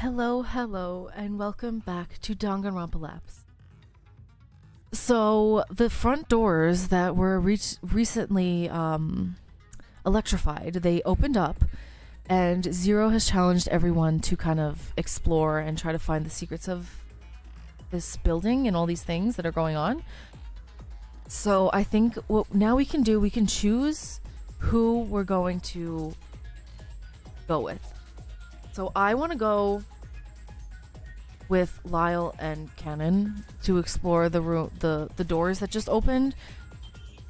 Hello, hello, and welcome back to Danganronpa Lapse. So, the front doors that were recently electrified, they opened up, and Zero has challenged everyone to kind of explore and try to find the secrets of this building and all these things that are going on. So, I think what now we can do, we can choose who we're going to go with. So I want to go with Lyle and Cannon to explore the room, the doors that just opened.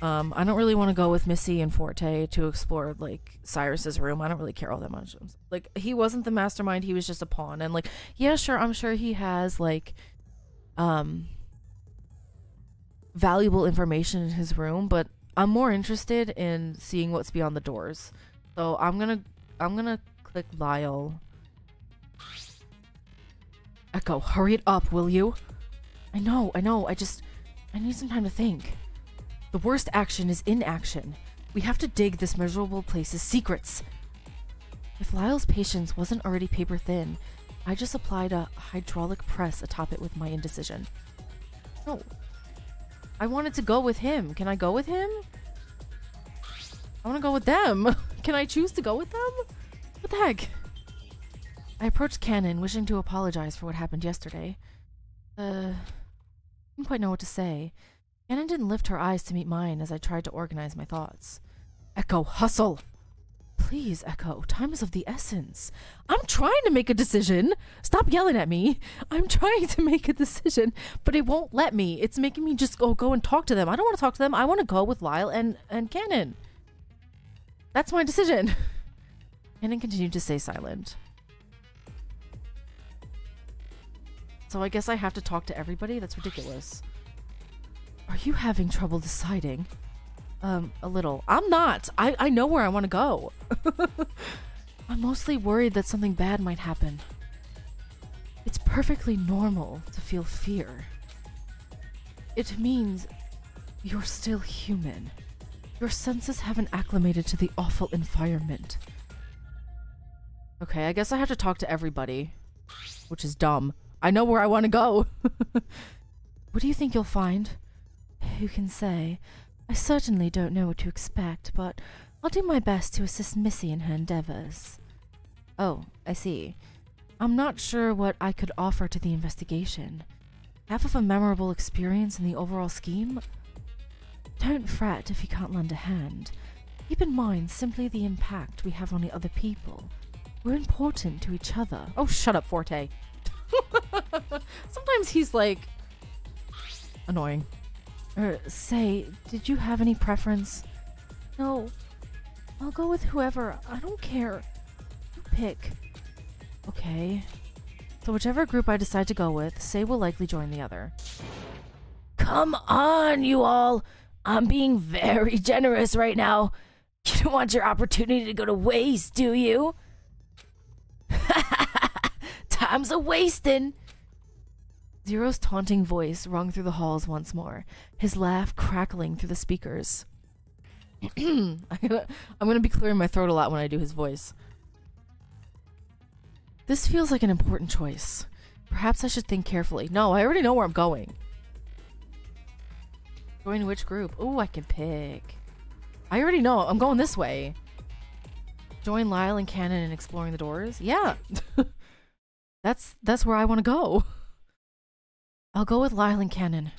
I don't really want to go with Missy and Forte to explore like Cyrus's room. I don't really care all that much. Like, he wasn't the mastermind; he was just a pawn. And like, yeah, sure, I'm sure he has like valuable information in his room, but I'm more interested in seeing what's beyond the doors. So I'm gonna click Lyle. Echo, hurry it up, will you? I know, I need some time to think. The worst action is inaction. We have to dig this miserable place's secrets. If Lyle's patience wasn't already paper thin, I just applied a hydraulic press atop it with my indecision. No. I wanted to go with him. Can I go with him? I want to go with them. Can I choose to go with them? What the heck? I approached Cannon, wishing to apologize for what happened yesterday. Didn't quite know what to say. Cannon didn't lift her eyes to meet mine as I tried to organize my thoughts. Echo, hustle! Please, Echo, time is of the essence. I'm trying to make a decision! Stop yelling at me! I'm trying to make a decision, but it won't let me. It's making me just go and talk to them. I don't want to talk to them. I want to go with Lyle and Cannon. That's my decision. Cannon continued to stay silent. So I guess I have to talk to everybody? That's ridiculous. Are you having trouble deciding? A little. I'm not! I know where I want to go! I'm mostly worried that something bad might happen. It's perfectly normal to feel fear. It means you're still human. Your senses haven't acclimated to the awful environment. Okay, I guess I have to talk to everybody, which is dumb. I know where I want to go. What do you think you'll find? Who can say? I certainly don't know what to expect, but I'll do my best to assist Missy in her endeavors. Oh, I see. I'm not sure what I could offer to the investigation. Half of a memorable experience in the overall scheme? Don't fret if you can't lend a hand. Keep in mind simply the impact we have on the other people. We're important to each other. Oh, shut up, Forte. Sometimes he's like annoying. Say, did you have any preference? No. I'll go with whoever. I don't care. You pick. Okay. So whichever group I decide to go with, Say will likely join the other. Come on, you all! I'm being very generous right now. You don't want your opportunity to go to waste, do you? Time's a-wastin'! Zero's taunting voice rung through the halls once more, his laugh crackling through the speakers. I'm gonna be clearing my throat a lot when I do his voice. This feels like an important choice. Perhaps I should think carefully. No, I already know where I'm going. Going to which group? Ooh, I can pick. I already know. I'm going this way. Join Lyle and Cannon in exploring the doors? Yeah. that's where I want to go. I'll go with Lyle and Cannon.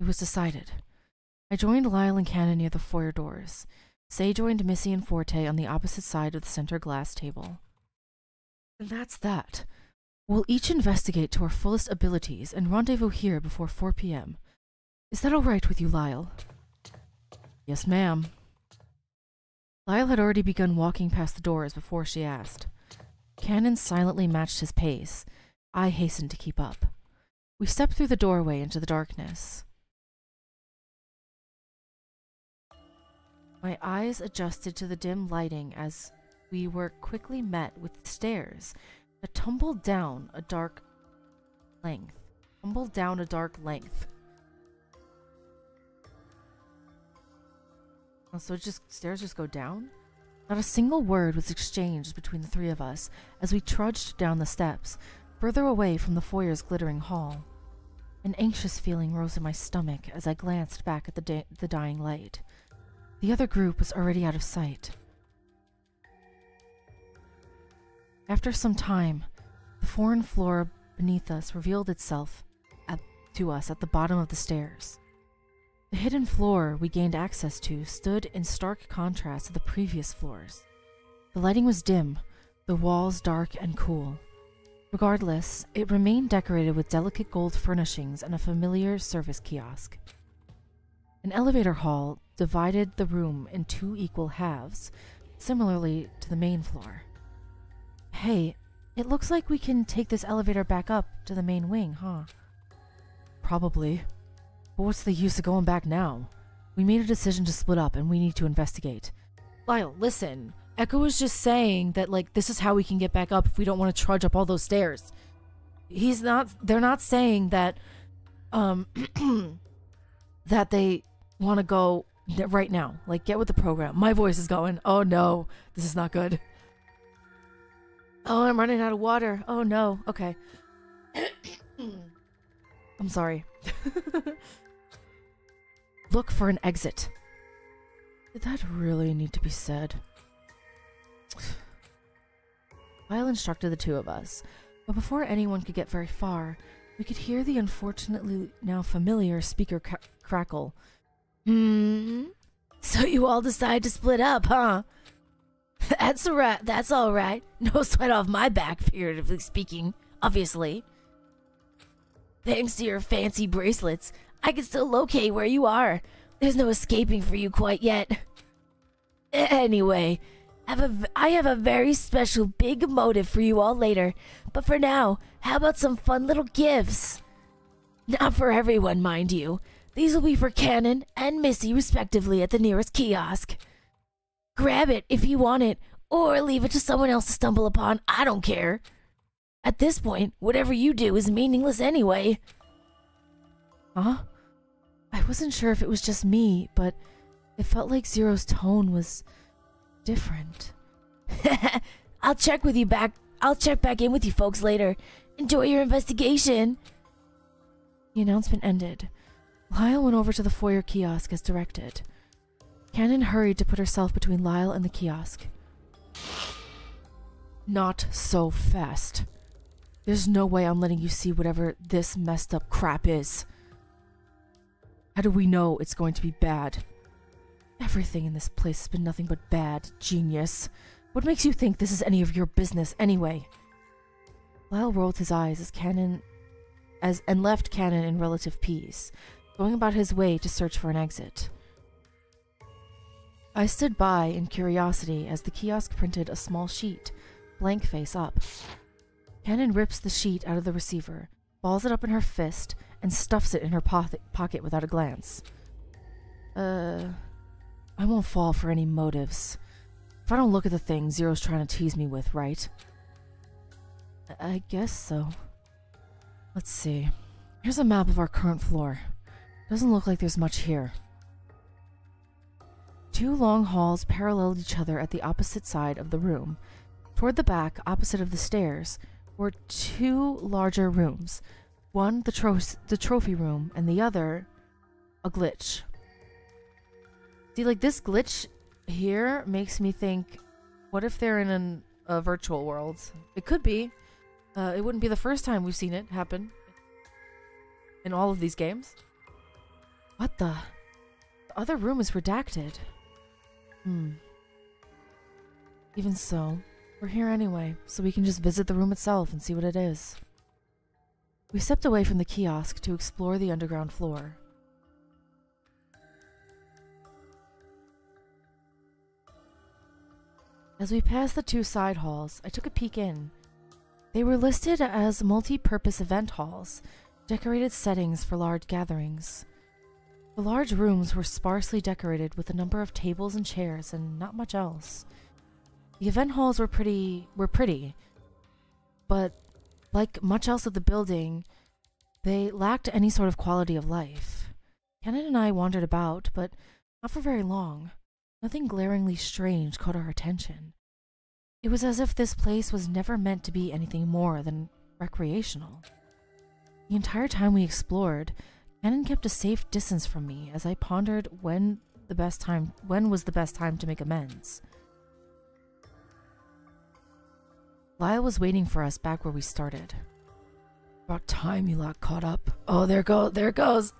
It was decided. I joined Lyle and Cannon near the foyer doors. Say joined Missy and Forte on the opposite side of the center glass table. And that's that. We'll each investigate to our fullest abilities and rendezvous here before 4 p.m. Is that all right with you, Lyle? Yes, ma'am. Lyle had already begun walking past the doors before she asked. Cannon silently matched his pace. I hastened to keep up. We stepped through the doorway into the darkness. My eyes adjusted to the dim lighting as we were quickly met with stairs that tumbled down a dark length. Oh, so stairs just go down? Not a single word was exchanged between the three of us as we trudged down the steps, further away from the foyer's glittering hall. An anxious feeling rose in my stomach as I glanced back at the dying light. The other group was already out of sight. After some time, the foreign floor beneath us revealed itself to us at the bottom of the stairs. The hidden floor we gained access to stood in stark contrast to the previous floors. The lighting was dim, the walls dark and cool. Regardless, it remained decorated with delicate gold furnishings and a familiar service kiosk. An elevator hall divided the room in two equal halves, similarly to the main floor. Hey, it looks like we can take this elevator back up to the main wing, huh? Probably. But what's the use of going back now? We made a decision to split up and we need to investigate. Lyle, listen. Echo was just saying that, like, this is how we can get back up if we don't want to trudge up all those stairs. They're not saying that, that they want to go right now. Like, get with the program. My voice is going, oh no, this is not good. Oh, I'm running out of water. Oh no, okay. I'm sorry. Look for an exit. Did that really need to be said? Lyle instructed the two of us, but before anyone could get very far, we could hear the unfortunately now familiar speaker crackle. So you all decide to split up, huh? That's all right. No sweat off my back, figuratively speaking, obviously. Thanks to your fancy bracelets, I can still locate where you are. There's no escaping for you quite yet. Anyway, I have a very special big motive for you all later. But for now, how about some fun little gifts? Not for everyone, mind you. These will be for Cannon and Missy, respectively, at the nearest kiosk. Grab it if you want it, or leave it to someone else to stumble upon. I don't care. At this point, whatever you do is meaningless anyway. Huh? I wasn't sure if it was just me, but it felt like Zero's tone was different. I'll check back in with you folks later. Enjoy your investigation. The announcement ended. Lyle went over to the foyer kiosk as directed. Cannon hurried to put herself between Lyle and the kiosk. Not so fast. There's no way I'm letting you see whatever this messed up crap is. How do we know it's going to be bad? Everything in this place has been nothing but bad, genius. What makes you think this is any of your business anyway? Lyle rolled his eyes and left Cannon in relative peace, going about his way to search for an exit. I stood by in curiosity as the kiosk printed a small sheet, blank face up. Cannon rips the sheet out of the receiver, balls it up in her fist, and stuffs it in her pocket without a glance. I won't fall for any motives. If I don't look at the thing Zero's trying to tease me with, right? I guess so. Let's see. Here's a map of our current floor. Doesn't look like there's much here. Two long halls paralleled each other at the opposite side of the room. Toward the back, opposite of the stairs, were two larger rooms. One, the trophy room, and the other, a glitch. See, like, this glitch here makes me think, what if they're in a virtual world? It could be. It wouldn't be the first time we've seen it happen in all of these games. What the? The other room is redacted. Even so, we're here anyway, so we can just visit the room itself and see what it is. We stepped away from the kiosk to explore the underground floor. As we passed the two side halls, I took a peek in. They were listed as multi-purpose event halls, decorated settings for large gatherings. The large rooms were sparsely decorated with a number of tables and chairs and not much else. The event halls were pretty, but like much else of the building, they lacked any sort of quality of life. Cannon and I wandered about, but not for very long. Nothing glaringly strange caught our attention. It was as if this place was never meant to be anything more than recreational. The entire time we explored, Cannon kept a safe distance from me as I pondered when was the best time to make amends. Lyle was waiting for us back where we started. About time you lot caught up. Oh, there it goes.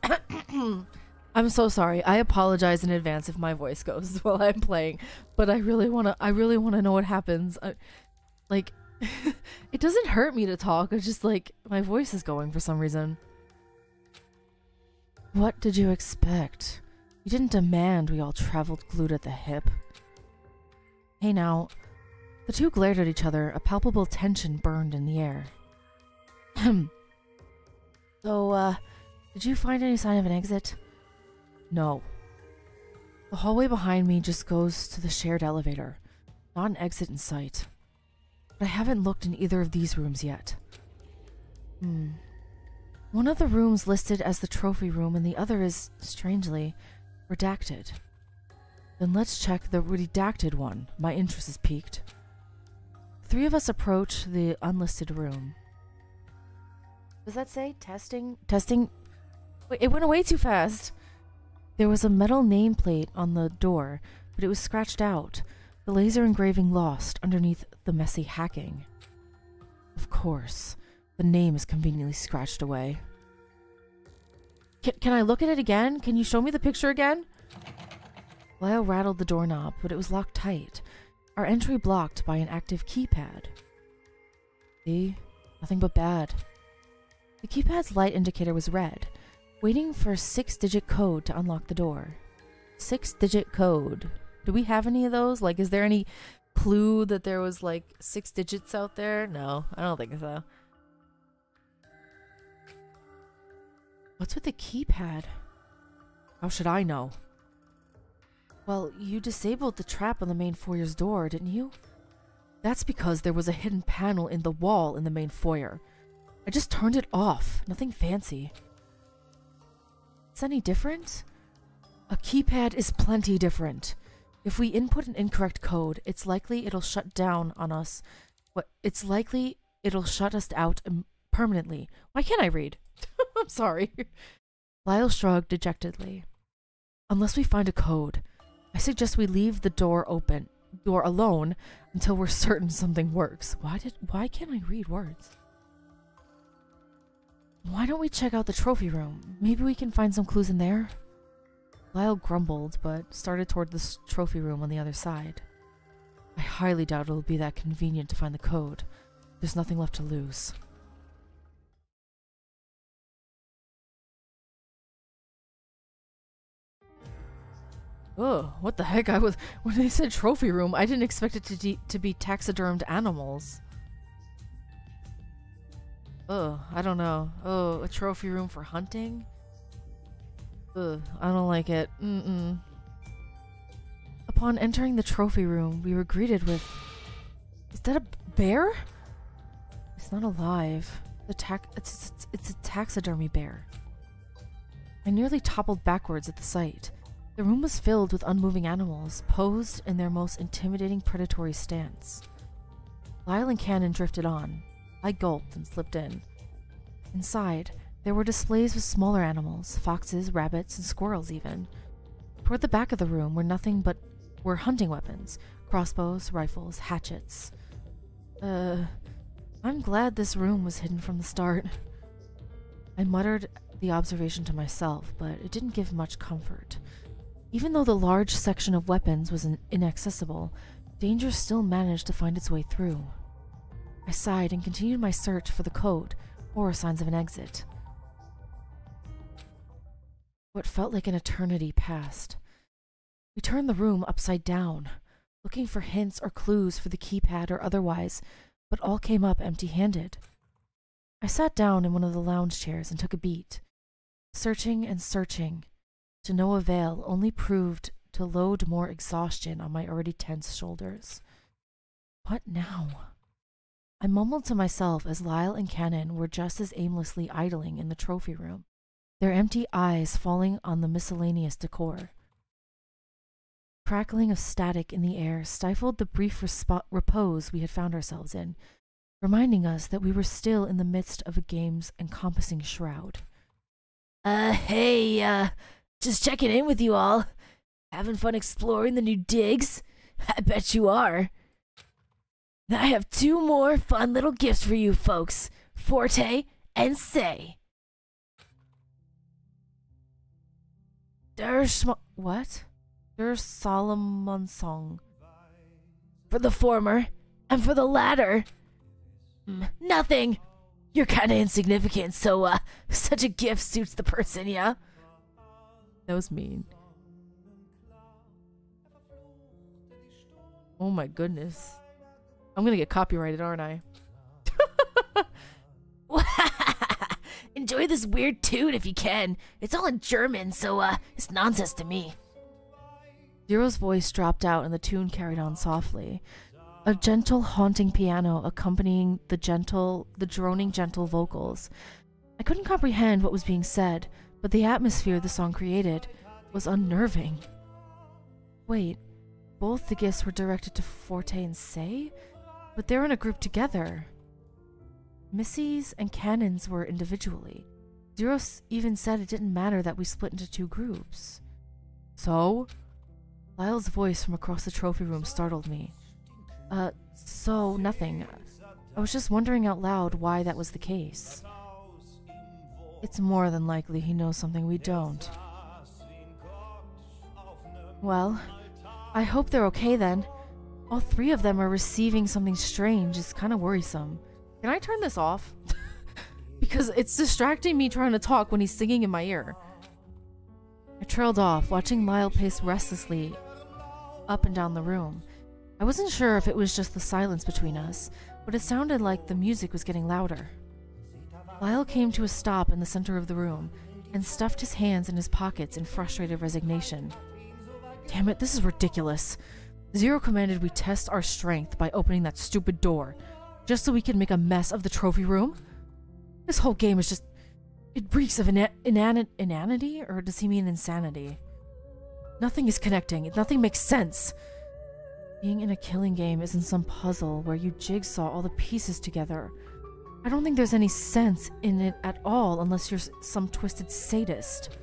I'm so sorry. I apologize in advance if my voice goes while I'm playing, but I really want to know what happens. It doesn't hurt me to talk. It's just like my voice is going for some reason. What did you expect? You didn't demand we all traveled glued at the hip. Hey now. The two glared at each other, a palpable tension burned in the air. So, did you find any sign of an exit? No. The hallway behind me just goes to the shared elevator. Not an exit in sight. But I haven't looked in either of these rooms yet. One of the rooms listed as the trophy room and the other is, strangely, redacted. Then let's check the redacted one. My interest is piqued. Three of us approach the unlisted room. Does that say testing? Testing? Wait, it went away too fast. There was a metal nameplate on the door, but it was scratched out, the laser engraving lost underneath the messy hacking. Of course, the name is conveniently scratched away. Can I look at it again? Can you show me the picture again? Lyle rattled the doorknob, but it was locked tight. Our entry blocked by an active keypad. See? Nothing but bad. The keypad's light indicator was red, waiting for a 6-digit code to unlock the door. 6-digit code. Do we have any of those? Like, is there any clue that there was, like, 6 digits out there? No, I don't think so. What's with the keypad? How should I know? Well, you disabled the trap on the main foyer's door, didn't you? That's because there was a hidden panel in the wall in the main foyer. I just turned it off. Nothing fancy. It's any different? A keypad is plenty different. If we input an incorrect code, it's likely it'll shut down on us. It's likely it'll shut us out permanently. Why can't I read? I'm sorry. Lyle shrugged dejectedly. Unless we find a code. I suggest we leave the door alone until we're certain something works. Why can't I read words? Why don't we check out the trophy room? Maybe we can find some clues in there? Lyle grumbled, but started toward the trophy room on the other side. I highly doubt it'll be that convenient to find the code. There's nothing left to lose. Oh, what the heck? When they said trophy room, I didn't expect it to be taxidermed animals. Oh, I don't know. Oh, a trophy room for hunting? Ugh, I don't like it. Upon entering the trophy room, we were greeted with... Is that a bear? It's not alive. It's a taxidermy bear. I nearly toppled backwards at the sight. The room was filled with unmoving animals, posed in their most intimidating predatory stance. Lyle and Cannon drifted on. I gulped and slipped in. Inside, there were displays with smaller animals, foxes, rabbits, and squirrels even. Toward the back of the room were nothing but hunting weapons, crossbows, rifles, hatchets. I'm glad this room was hidden from the start. I muttered the observation to myself, but it didn't give much comfort. Even though the large section of weapons was inaccessible, danger still managed to find its way through. I sighed and continued my search for the code, or signs of an exit. What felt like an eternity passed. We turned the room upside down, looking for hints or clues for the keypad or otherwise, but all came up empty-handed. I sat down in one of the lounge chairs and took a beat, searching and searching. To no avail, only proved to load more exhaustion on my already tense shoulders. What now? I mumbled to myself as Lyle and Cannon were just as aimlessly idling in the trophy room, their empty eyes falling on the miscellaneous decor. crackling of static in the air stifled the brief repose we had found ourselves in, reminding us that we were still in the midst of a game's encompassing shroud. Hey, just checking in with you all. Having fun exploring the new digs? I bet you are. I have two more fun little gifts for you folks, Forte and Say. Der Solomon Song. For the former, and for the latter, nothing. You're kinda insignificant, so such a gift suits the person, yeah? That was mean. Oh my goodness. I'm gonna get copyrighted, aren't I? Enjoy this weird tune if you can. It's all in German, so it's nonsense to me. Zero's voice dropped out and the tune carried on softly. A gentle, haunting piano accompanying the droning, gentle vocals. I couldn't comprehend what was being said, but the atmosphere the song created was unnerving. Wait, both the gifts were directed to Forte and Say? But they're in a group together. Missy's and Cannon's were individually. Zero even said it didn't matter that we split into two groups. So? Lyle's voice from across the trophy room startled me. So nothing. I was just wondering out loud why that was the case. It's more than likely he knows something we don't. Well, I hope they're okay then. All three of them are receiving something strange. It's kind of worrisome. Can I turn this off? Because it's distracting me trying to talk when he's singing in my ear. I trailed off, watching Lyle pace restlessly up and down the room. I wasn't sure if it was just the silence between us, but it sounded like the music was getting louder. Lyle came to a stop in the center of the room and stuffed his hands in his pockets in frustrated resignation. Damn it, this is ridiculous. Zero commanded we test our strength by opening that stupid door, just so we could make a mess of the trophy room? This whole game is just... it reeks of inanity? Or does he mean insanity? Nothing is connecting. Nothing makes sense. Being in a killing game isn't some puzzle where you jigsaw all the pieces together. I don't think there's any sense in it at all unless you're some twisted sadist.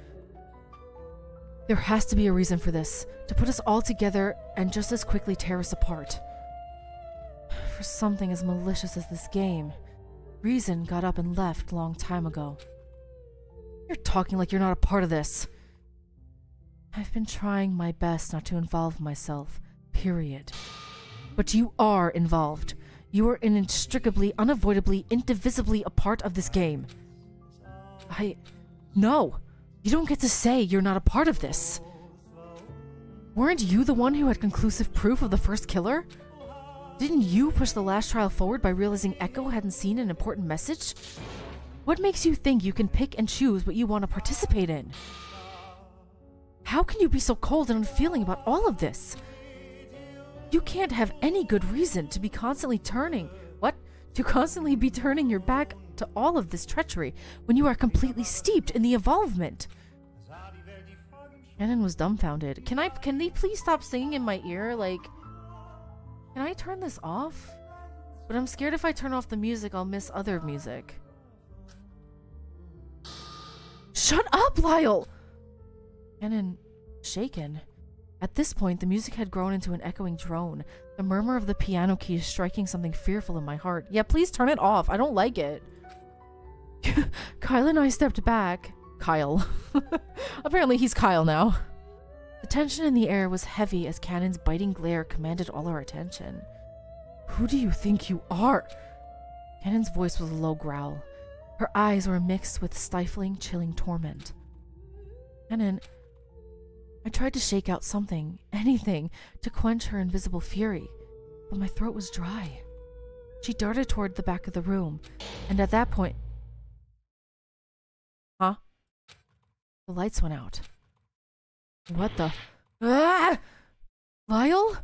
There has to be a reason for this, to put us all together and just as quickly tear us apart. For something as malicious as this game, reason got up and left long time ago. You're talking like you're not a part of this. I've been trying my best not to involve myself, period. But you are involved. You are inextricably, unavoidably, indivisibly a part of this game. No! You don't get to say you're not a part of this. Weren't you the one who had conclusive proof of the first killer? Didn't you push the last trial forward by realizing Echo hadn't seen an important message? What makes you think you can pick and choose what you want to participate in? How can you be so cold and unfeeling about all of this? You can't have any good reason to be constantly turning your back to all of this treachery when you are completely steeped in the involvement. Cannon was dumbfounded. Can they please stop singing in my ear? Like, can I turn this off? But I'm scared if I turn off the music, I'll miss other music. Shut up, Lyle! Cannon, shaken. At this point, the music had grown into an echoing drone. The murmur of the piano keys striking something fearful in my heart. Yeah, please turn it off. I don't like it. Kyle and I stepped back. Kyle. Apparently he's Kyle now. The tension in the air was heavy as Cannon's biting glare commanded all our attention. Who do you think you are? Cannon's voice was a low growl. Her eyes were mixed with stifling, chilling torment. Cannon... I tried to shake out something, anything, to quench her invisible fury, but my throat was dry. She darted toward the back of the room, and at that point... Huh? The lights went out. What the... Ah! Lyle?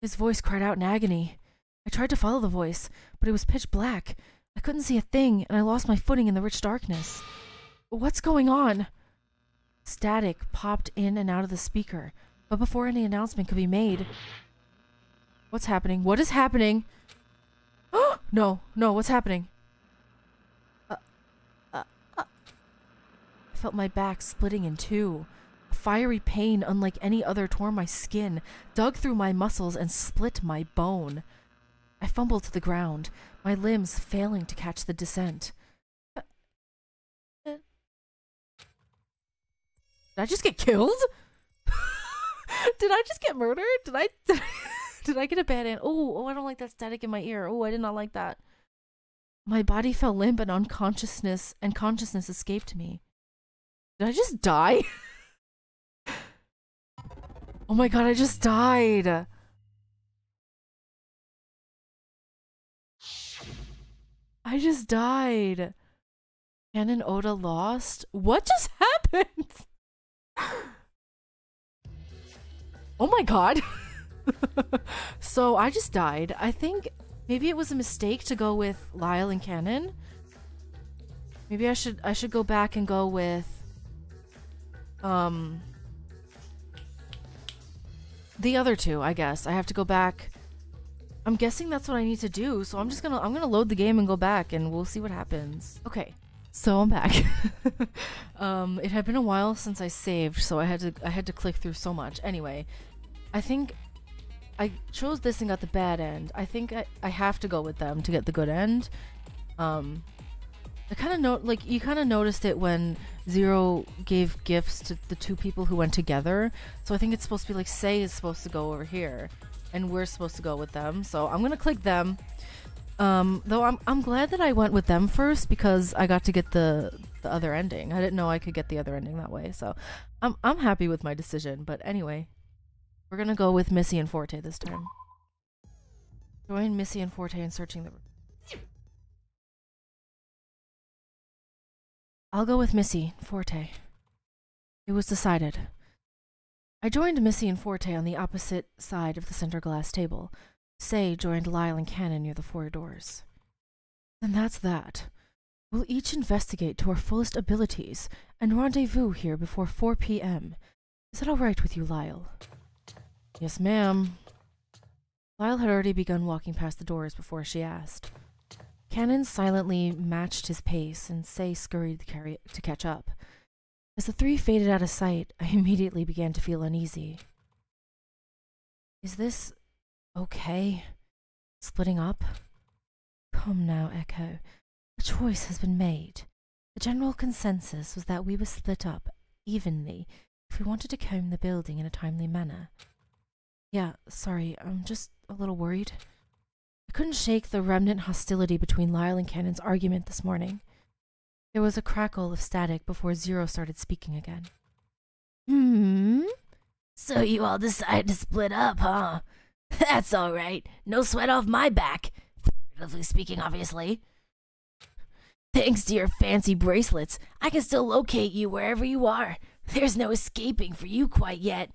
His voice cried out in agony. I tried to follow the voice, but it was pitch black. I couldn't see a thing, and I lost my footing in the rich darkness. What's going on? Static popped in and out of the speaker, But before any announcement could be made... What's happening? What is happening? No, no, what's happening? I felt my back splitting in two. A fiery pain unlike any other tore my skin, dug through my muscles, and split my bone. I fumbled to the ground, my limbs failing to catch the descent. Did I just get killed? Did I just get murdered? Did I get a bad end? Oh, I don't like that static in my ear. Oh, I did not like that. My body fell limp and unconsciousness and consciousness escaped me. Did I just die? Oh my god, I just died. I just died. Cannon Oda lost? What just happened? Oh my god. So I just died. I think maybe it was a mistake to go with Lyle and Cannon. Maybe I should go back and go with the other two, I guess. I have to go back. I'm guessing that's what I need to do. So I'm gonna load the game and go back and we'll see what happens. Okay. So I'm back. It had been a while since I saved, so I had to click through so much. Anyway, I think I chose this and got the bad end. I think I have to go with them to get the good end. I kind of know, like, you kind of noticed it when Zero gave gifts to the two people who went together. So I think it's supposed to be like Say is supposed to go over here, and we're supposed to go with them. So I'm gonna click them. Though I'm glad that I went with them first because I got to get the other ending. I didn't know I could get the other ending that way, so I'm happy with my decision. But anyway, we're gonna go with Missy and Forte this time. Join Missy and Forte in searching the room. I'll go with Missy and Forte. It was decided. I joined Missy and Forte on the opposite side of the center glass table. Say joined Lyle and Cannon near the four doors. And that's that. We'll each investigate to our fullest abilities and rendezvous here before 4 p.m. Is that all right with you, Lyle? Yes, ma'am. Lyle had already begun walking past the doors before she asked. Cannon silently matched his pace, and Say scurried to catch up. As the three faded out of sight, I immediately began to feel uneasy. Is this... okay? Splitting up? Come now, Echo. A choice has been made. The general consensus was that we were split up evenly if we wanted to comb the building in a timely manner. Yeah, sorry, I'm just a little worried. I couldn't shake the remnant hostility between Lyle and Cannon's argument this morning. There was a crackle of static before Zero started speaking again. So you all decided to split up, huh? That's all right. No sweat off my back. Figuratively speaking, obviously. Thanks to your fancy bracelets, I can still locate you wherever you are. There's no escaping for you quite yet.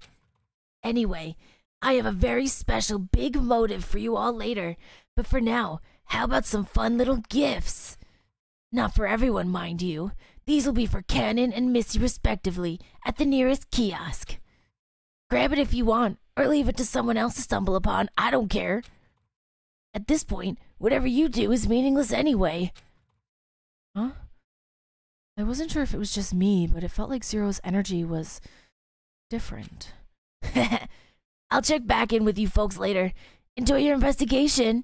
Anyway, I have a very special big motive for you all later. But for now, how about some fun little gifts? Not for everyone, mind you. These will be for Cannon and Missy, respectively, at the nearest kiosk. Grab it if you want, or leave it to someone else to stumble upon. I don't care. At this point, whatever you do is meaningless anyway. Huh? I wasn't sure if it was just me, but it felt like Zero's energy was... different. I'll check back in with you folks later. Enjoy your investigation.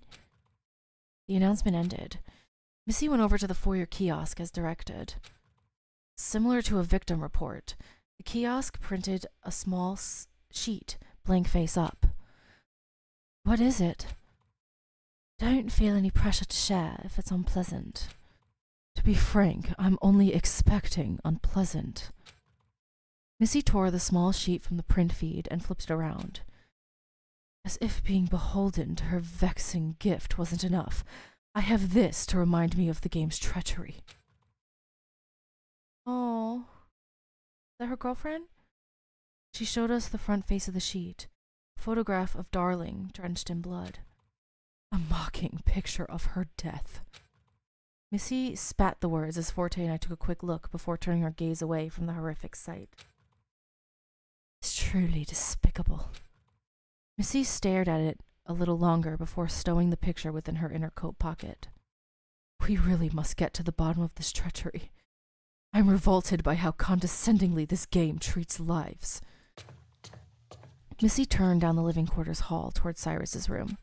The announcement ended. Missy went over to the foyer kiosk as directed. Similar to a victim report, the kiosk printed a small sheet, blank face up. What is it? Don't feel any pressure to share if it's unpleasant. To be frank, I'm only expecting unpleasant. Missy tore the small sheet from the print feed and flipped it around. As if being beholden to her vexing gift wasn't enough, I have this to remind me of the game's treachery. Oh, is that her girlfriend? She showed us the front face of the sheet, a photograph of Darling drenched in blood. A mocking picture of her death. Missy spat the words as Forte and I took a quick look before turning our gaze away from the horrific sight. It's Truly despicable. Missy stared at it a little longer before stowing the picture within her inner coat pocket. We really must get to the bottom of this treachery. I'm revolted by how condescendingly this game treats lives. Missy turned down the living quarters hall toward Cyrus's room.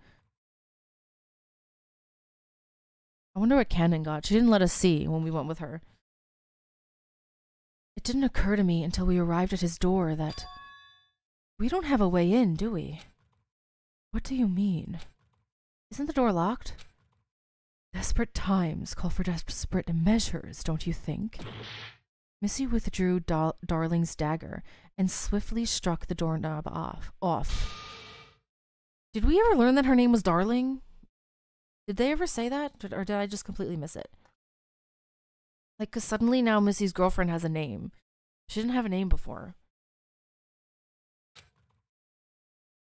I wonder what Cannon got. She didn't let us see when we went with her. It didn't occur to me until we arrived at his door that... We don't have a way in, do we? What do you mean? Isn't the door locked? Desperate times call for desperate measures, don't you think? Missy withdrew Darling's dagger and swiftly struck the doorknob off. Did we ever learn that her name was Darling? Did they ever say that? Or did I just completely miss it? Like, 'cause suddenly now Missy's girlfriend has a name. She didn't have a name before.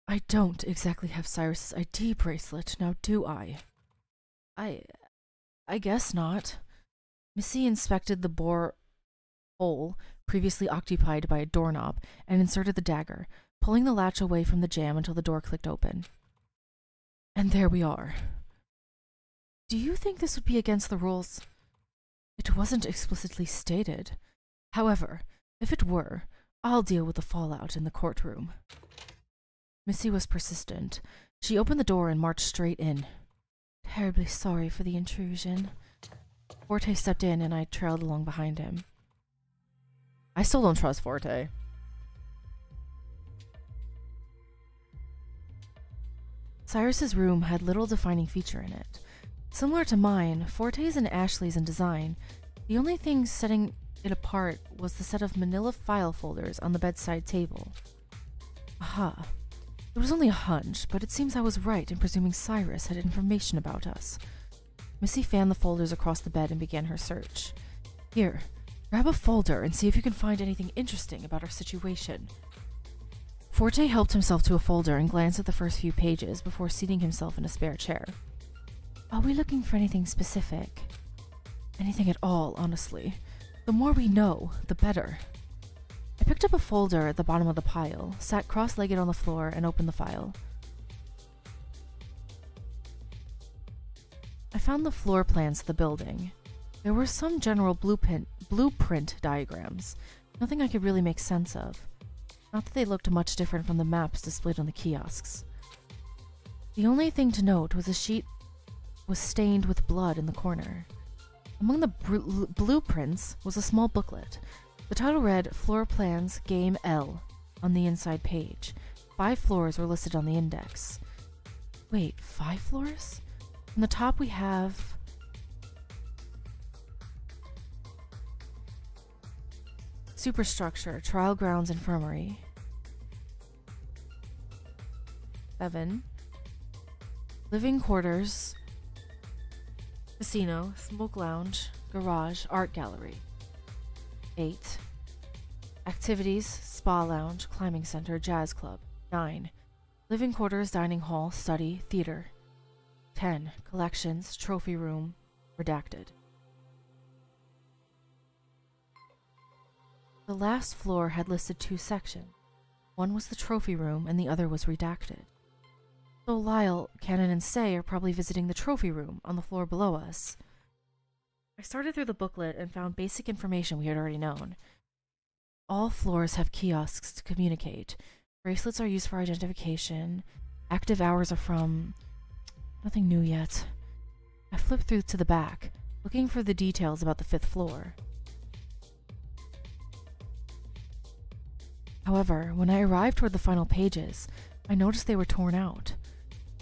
I don't exactly have Cyrus's ID bracelet, now do I? I guess not. Missy inspected the bore hole previously occupied by a doorknob and inserted the dagger, pulling the latch away from the jam until the door clicked open. And there we are. Do you think this would be against the rules? It wasn't explicitly stated. However, if it were, I'll deal with the fallout in the courtroom. Missy was persistent. She opened the door and marched straight in. Terribly sorry for the intrusion. Forte stepped in and I trailed along behind him. I still don't trust Forte. Cyrus's room had little defining feature in it. Similar to mine, Forte's and Ashley's in design, the only thing setting it apart was the set of manila file folders on the bedside table. Aha. It was only a hunch, but it seems I was right in presuming Cyrus had information about us. Missy fanned the folders across the bed and began her search. Here, grab a folder and see if you can find anything interesting about our situation. Forte helped himself to a folder and glanced at the first few pages before seating himself in a spare chair. Are we looking for anything specific? Anything at all, honestly. The more we know, the better. I picked up a folder at the bottom of the pile, sat cross-legged on the floor, and opened the file. I found the floor plans of the building. There were some general blueprint diagrams, nothing I could really make sense of. Not that they looked much different from the maps displayed on the kiosks. The only thing to note was a sheet was stained with blood in the corner. Among the blueprints was a small booklet. The title read, Floor Plans Game L, on the inside page. 5 floors were listed on the index. Wait, 5 floors? On the top we have... Superstructure, Trial Grounds, Infirmary. 7. Living Quarters. Casino, Smoke Lounge, Garage, Art Gallery. 8. Activities, Spa Lounge, Climbing Center, Jazz Club. 9. Living Quarters, Dining Hall, Study, Theater. 10. Collections, Trophy Room, Redacted. The last floor had listed 2 sections. One was the Trophy Room and the other was Redacted. So Lyle, Cannon, and Say are probably visiting the Trophy Room on the floor below us. I started through the booklet and found basic information we had already known. All floors have kiosks to communicate. Bracelets are used for identification. Active hours are from... Nothing new yet. I flipped through to the back, looking for the details about the 5th floor. However, when I arrived toward the final pages, I noticed they were torn out.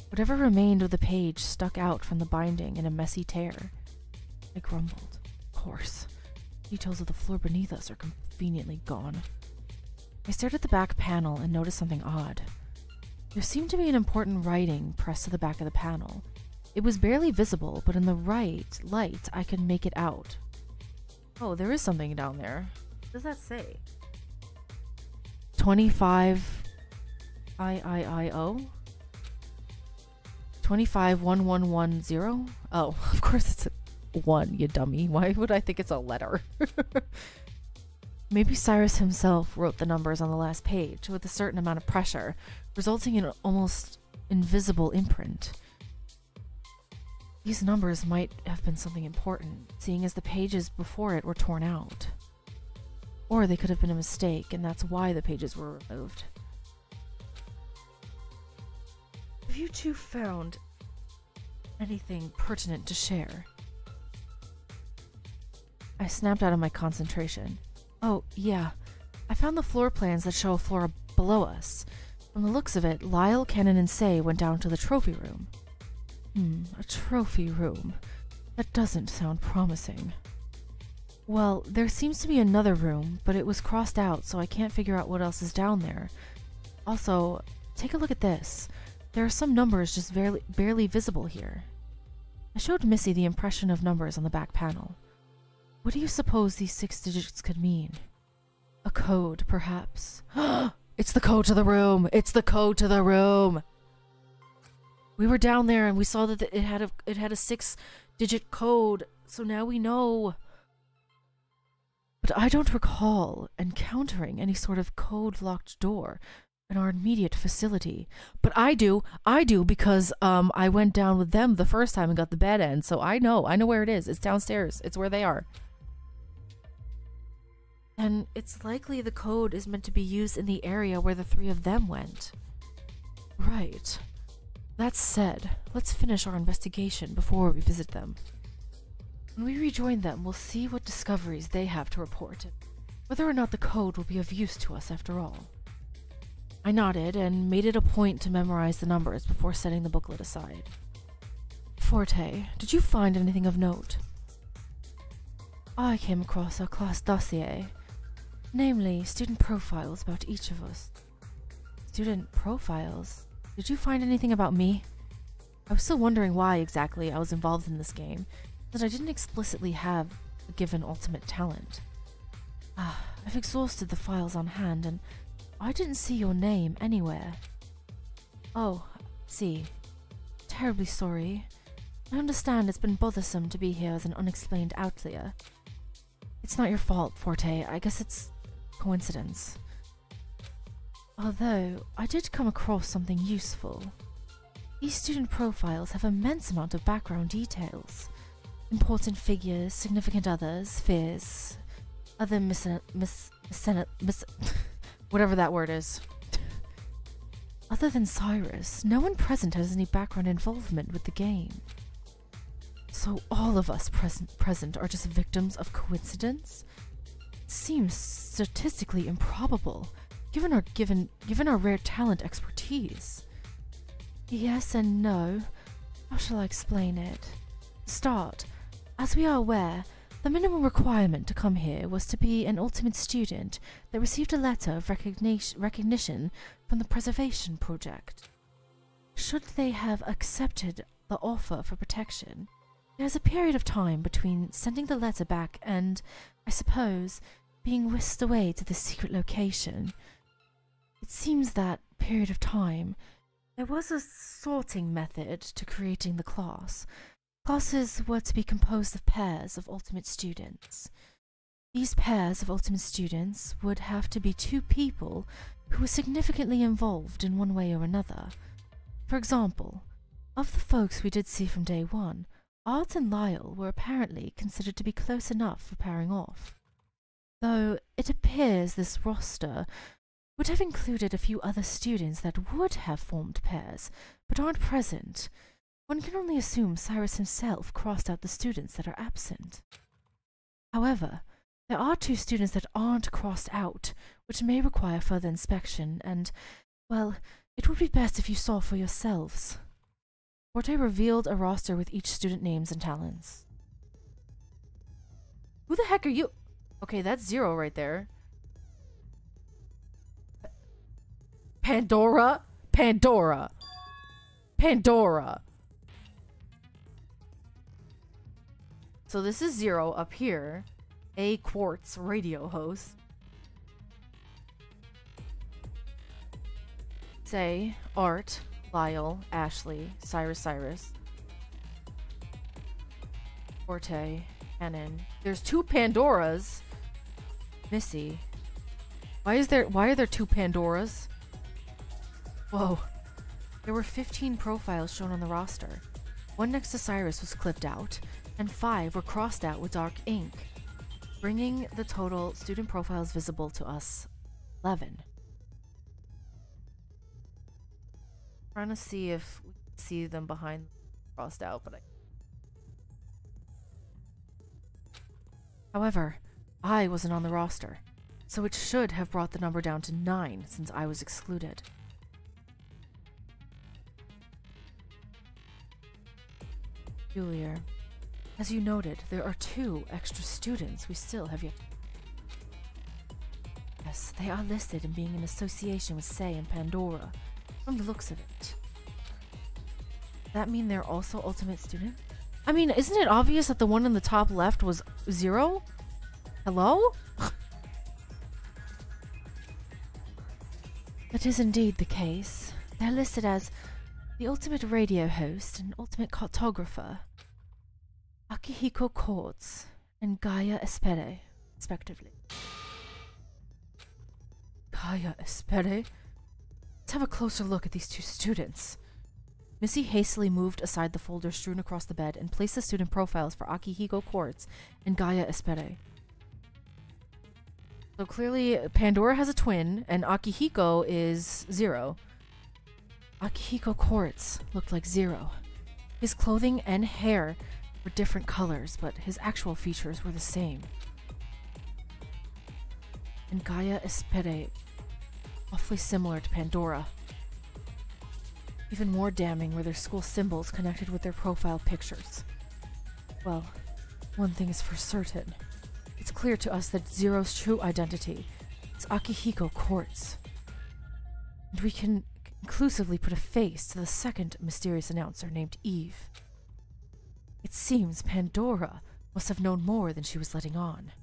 Whatever remained of the page stuck out from the binding in a messy tear. I grumbled. Of course. Details of the floor beneath us are conveniently gone. I stared at the back panel and noticed something odd. There seemed to be an important writing pressed to the back of the panel. It was barely visible, but in the right light I could make it out. Oh, there is something down there. What does that say? 25... IIIO? 251110? Oh, of course it's a 1, you dummy. Why would I think it's a letter? Maybe Cyrus himself wrote the numbers on the last page with a certain amount of pressure, resulting in an almost invisible imprint. These numbers might have been something important, seeing as the pages before it were torn out. Or they could have been a mistake, and that's why the pages were removed. Have you two found anything pertinent to share? I snapped out of my concentration. Oh, yeah. I found the floor plans that show a floor below us. From the looks of it, Lyle, Cannon, and Say went down to the trophy room. A trophy room. That doesn't sound promising. Well, there seems to be another room, but it was crossed out, so I can't figure out what else is down there. Also, take a look at this. There are some numbers just barely visible here. I showed Missy the impression of numbers on the back panel. What do you suppose these 6 digits could mean? A code, perhaps. It's the code to the room! It's the code to the room! We were down there and we saw that it had a 6-digit code, so now we know. But I don't recall encountering any sort of code-locked door in our immediate facility. But I do, because I went down with them the first time and got the bad end, so I know where it is. It's downstairs. It's where they are. And it's likely the code is meant to be used in the area where the 3 of them went. Right. That said, let's finish our investigation before we visit them. When we rejoin them, we'll see what discoveries they have to report, whether or not the code will be of use to us after all. I nodded and made it a point to memorize the numbers before setting the booklet aside. Forte, did you find anything of note? I came across our class dossier, namely student profiles about each of us. Student profiles? Did you find anything about me? I was still wondering why exactly I was involved in this game, that I didn't explicitly have a given ultimate talent. I've exhausted the files on hand, and I didn't see your name anywhere. Oh, see. Terribly sorry. I understand it's been bothersome to be here as an unexplained outlier. It's not your fault, Forte. I guess it's coincidence. Although, I did come across something useful. These student profiles have immense amount of background details. Important figures, significant others, fears, other whatever that word is. Other than Cyrus, no one present has any background involvement with the game. So all of us present are just victims of coincidence? It seems statistically improbable. Given our rare talent expertise. Yes and no. How shall I explain it? Start. As we are aware, the minimum requirement to come here was to be an ultimate student that received a letter of recognition from the Preservation Project. Should they have accepted the offer for protection, there's a period of time between sending the letter back and, I suppose, being whisked away to the secret location. It seems that period of time, there was a sorting method to creating the class. Classes were to be composed of pairs of ultimate students. These pairs of ultimate students would have to be 2 people who were significantly involved in one way or another. For example, of the folks we did see from day 1, Art and Lyle were apparently considered to be close enough for pairing off. Though it appears this roster would have included a few other students that would have formed pairs, but aren't present. One can only assume Cyrus himself crossed out the students that are absent. However, there are 2 students that aren't crossed out, which may require further inspection, and, well, it would be best if you saw for yourselves. Forte revealed a roster with each student names and talents. Who the heck are you? Okay, that's Zero right there. Pandora? Pandora! Pandora! So this is Zero up here. A Quartz radio host. Say, Art, Lyle, Ashley, Cyrus, Forte, Cannon. There's 2 Pandoras. Missy. Why are there two Pandoras? Whoa. There were 15 profiles shown on the roster. One next to Cyrus was clipped out, and 5 were crossed out with dark ink, bringing the total student profiles visible to us 11. I'm trying to see if we can see them behind crossed out, but I... However, I wasn't on the roster, so it should have brought the number down to 9 since I was excluded. Julia, as you noted, there are 2 extra students we still have yet. Yes, they are listed in being in association with Say and Pandora, from the looks of it. Does that mean they're also ultimate student? I mean, isn't it obvious that the one in the top left was Zero? Hello? That is indeed the case. They're listed as the ultimate radio host and ultimate cartographer, Akihiko Courts and Gaia Espere, respectively. Gaia Espere? Let's have a closer look at these 2 students. Missy hastily moved aside the folder strewn across the bed and placed the student profiles for Akihiko Courts and Gaia Espere. So clearly, Pandora has a twin, and Akihiko is Zero. Akihiko Courts looked like Zero. His clothing and hair were different colors, but his actual features were the same. And Gaia Espere, awfully similar to Pandora. Even more damning were their school symbols connected with their profile pictures. Well, one thing is for certain. It's clear to us that Zero's true identity is Akihiko Courts. And we can conclusively put a face to the second mysterious announcer named Eve. It seems Pandora must have known more than she was letting on,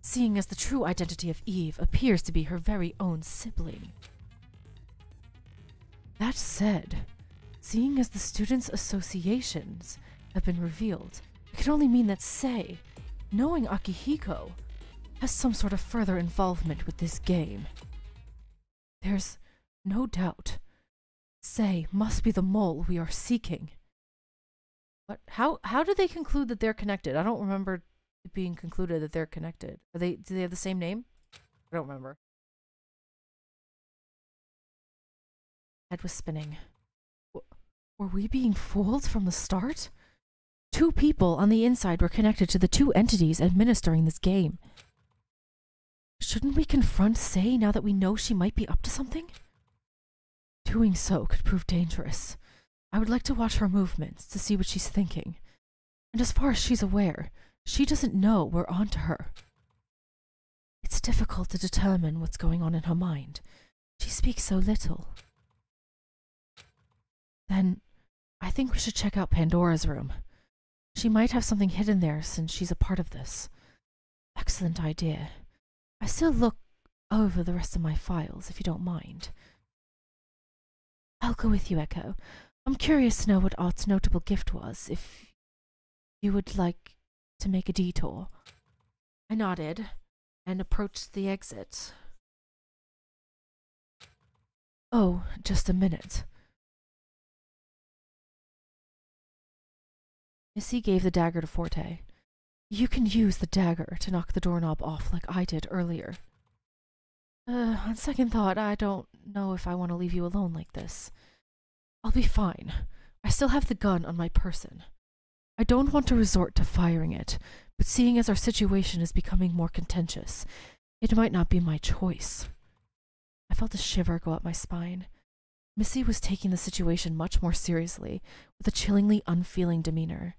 seeing as the true identity of Eve appears to be her very own sibling. That said, seeing as the students' associations have been revealed, it can only mean that Sei, knowing Akihiko, has some sort of further involvement with this game. There's no doubt Sei must be the mole we are seeking. But how do they conclude that they're connected? I don't remember it being concluded that they're connected. Do they have the same name? I don't remember. Head was spinning. Were we being fooled from the start? 2 people on the inside were connected to the 2 entities administering this game. Shouldn't we confront Say now that we know she might be up to something? Doing so could prove dangerous. I would like to watch her movements to see what she's thinking. And as far as she's aware, she doesn't know we're onto her. It's difficult to determine what's going on in her mind. She speaks so little. Then, I think we should check out Pandora's room. She might have something hidden there since she's a part of this. Excellent idea. I still look over the rest of my files, if you don't mind. I'll go with you, Echo. I'm curious to know what Art's notable gift was, if you would like to make a detour. I nodded, and approached the exit. Oh, just a minute. Missy gave the dagger to Forte. You can use the dagger to knock the doorknob off like I did earlier. On second thought, I don't know if I want to leave you alone like this. I'll be fine. I still have the gun on my person. I don't want to resort to firing it, but seeing as our situation is becoming more contentious, it might not be my choice. I felt a shiver go up my spine. Missy was taking the situation much more seriously, with a chillingly unfeeling demeanor.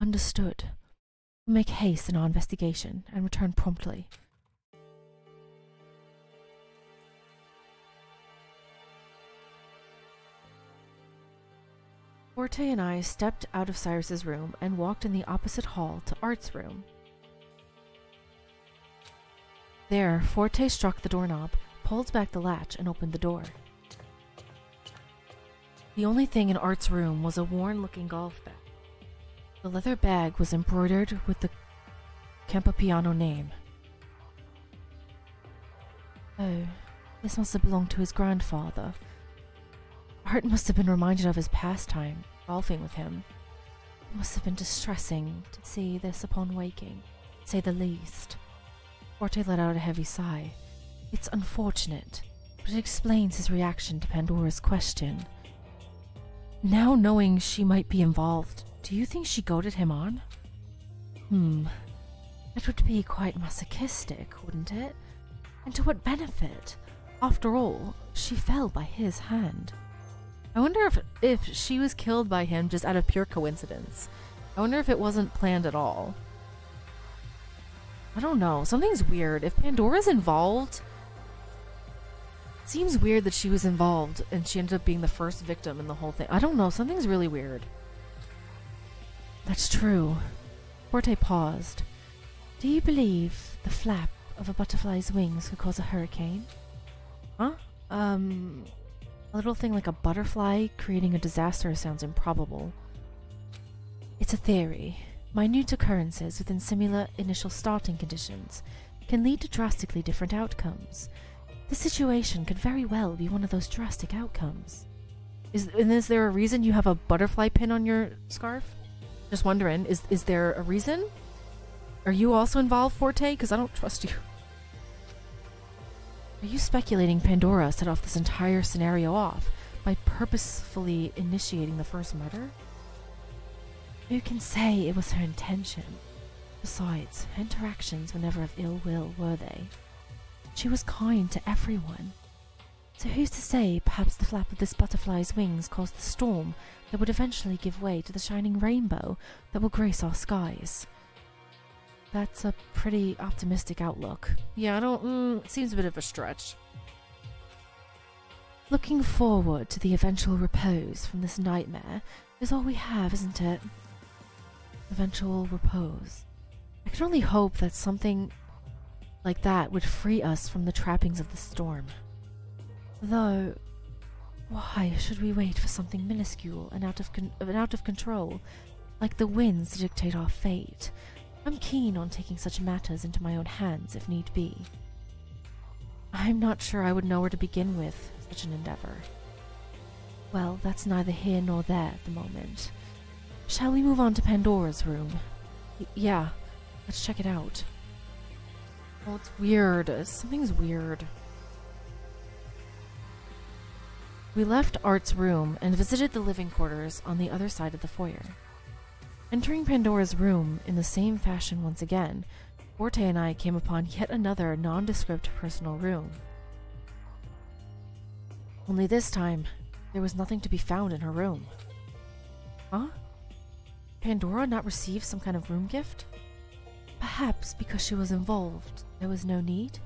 Understood. We'll make haste in our investigation and return promptly. Forte and I stepped out of Cyrus's room and walked in the opposite hall to Art's room. There, Forte struck the doorknob, pulled back the latch, and opened the door. The only thing in Art's room was a worn-looking golf bag. The leather bag was embroidered with the Campopiano name. Oh, this must have belonged to his grandfather. Art must have been reminded of his pastime, golfing with him. It must have been distressing to see this upon waking, to say the least. Forte let out a heavy sigh. It's unfortunate, but it explains his reaction to Pandora's question. Now knowing she might be involved, do you think she goaded him on? That would be quite masochistic, wouldn't it? And to what benefit? After all, she fell by his hand. I wonder if she was killed by him just out of pure coincidence. I wonder if it wasn't planned at all. I don't know. Something's weird. If Pandora's involved... It seems weird that she was involved and she ended up being the first victim in the whole thing. I don't know. Something's really weird. That's true. Forte paused. Do you believe the flap of a butterfly's wings could cause a hurricane? Huh? A little thing like a butterfly creating a disaster sounds improbable. It's a theory. Minute occurrences within similar initial starting conditions can lead to drastically different outcomes. This situation could very well be one of those drastic outcomes. Is there a reason you have a butterfly pin on your scarf? Just wondering, is there a reason? Are you also involved, Forte? Because I don't trust you. Are you speculating Pandora set off this entire scenario off by purposefully initiating the first murder? Who can say it was her intention? Besides, her interactions were never of ill will, were they? She was kind to everyone. So who's to say perhaps the flap of this butterfly's wings caused the storm that would eventually give way to the shining rainbow that will grace our skies? That's a pretty optimistic outlook. Yeah, I don't... it seems a bit of a stretch. Looking forward to the eventual repose from this nightmare is all we have, isn't it? Eventual repose. I can only hope that something like that would free us from the trappings of the storm. Though, why should we wait for something minuscule and out of control, like the winds to dictate our fate? I'm keen on taking such matters into my own hands, if need be. I'm not sure I would know where to begin with such an endeavor. Well, that's neither here nor there at the moment. Shall we move on to Pandora's room? Yeah, let's check it out. Oh, it's weird. Something's weird. We left Art's room and visited the living quarters on the other side of the foyer. Entering Pandora's room in the same fashion once again, Forte and I came upon yet another nondescript personal room. Only this time, there was nothing to be found in her room. Huh? Pandora not received some kind of room gift? Perhaps because she was involved, there was no need?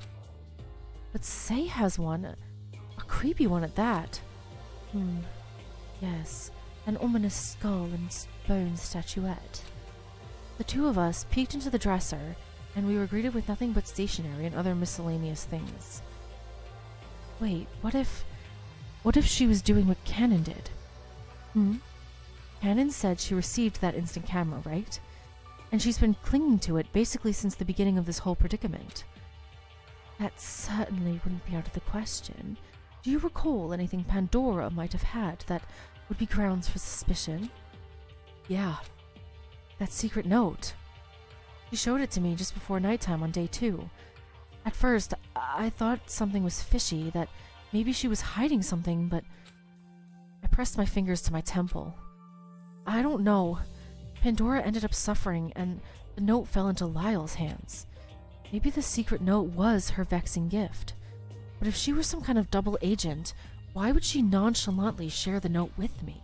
But Say has one, a creepy one at that. Yes. An ominous skull and bone statuette. The two of us peeked into the dresser, and we were greeted with nothing but stationery and other miscellaneous things. Wait, what if she was doing what Cannon did? Cannon said she received that instant camera, right? And she's been clinging to it basically since the beginning of this whole predicament. That certainly wouldn't be out of the question. Do you recall anything Pandora might have had that would be grounds for suspicion? Yeah, that secret note. She showed it to me just before nighttime on day 2. At first, I thought something was fishy, that maybe she was hiding something, but I pressed my fingers to my temple. I don't know. Pandora ended up suffering, and the note fell into Lyle's hands. Maybe the secret note was her vexing gift. But if she were some kind of double agent, why would she nonchalantly share the note with me?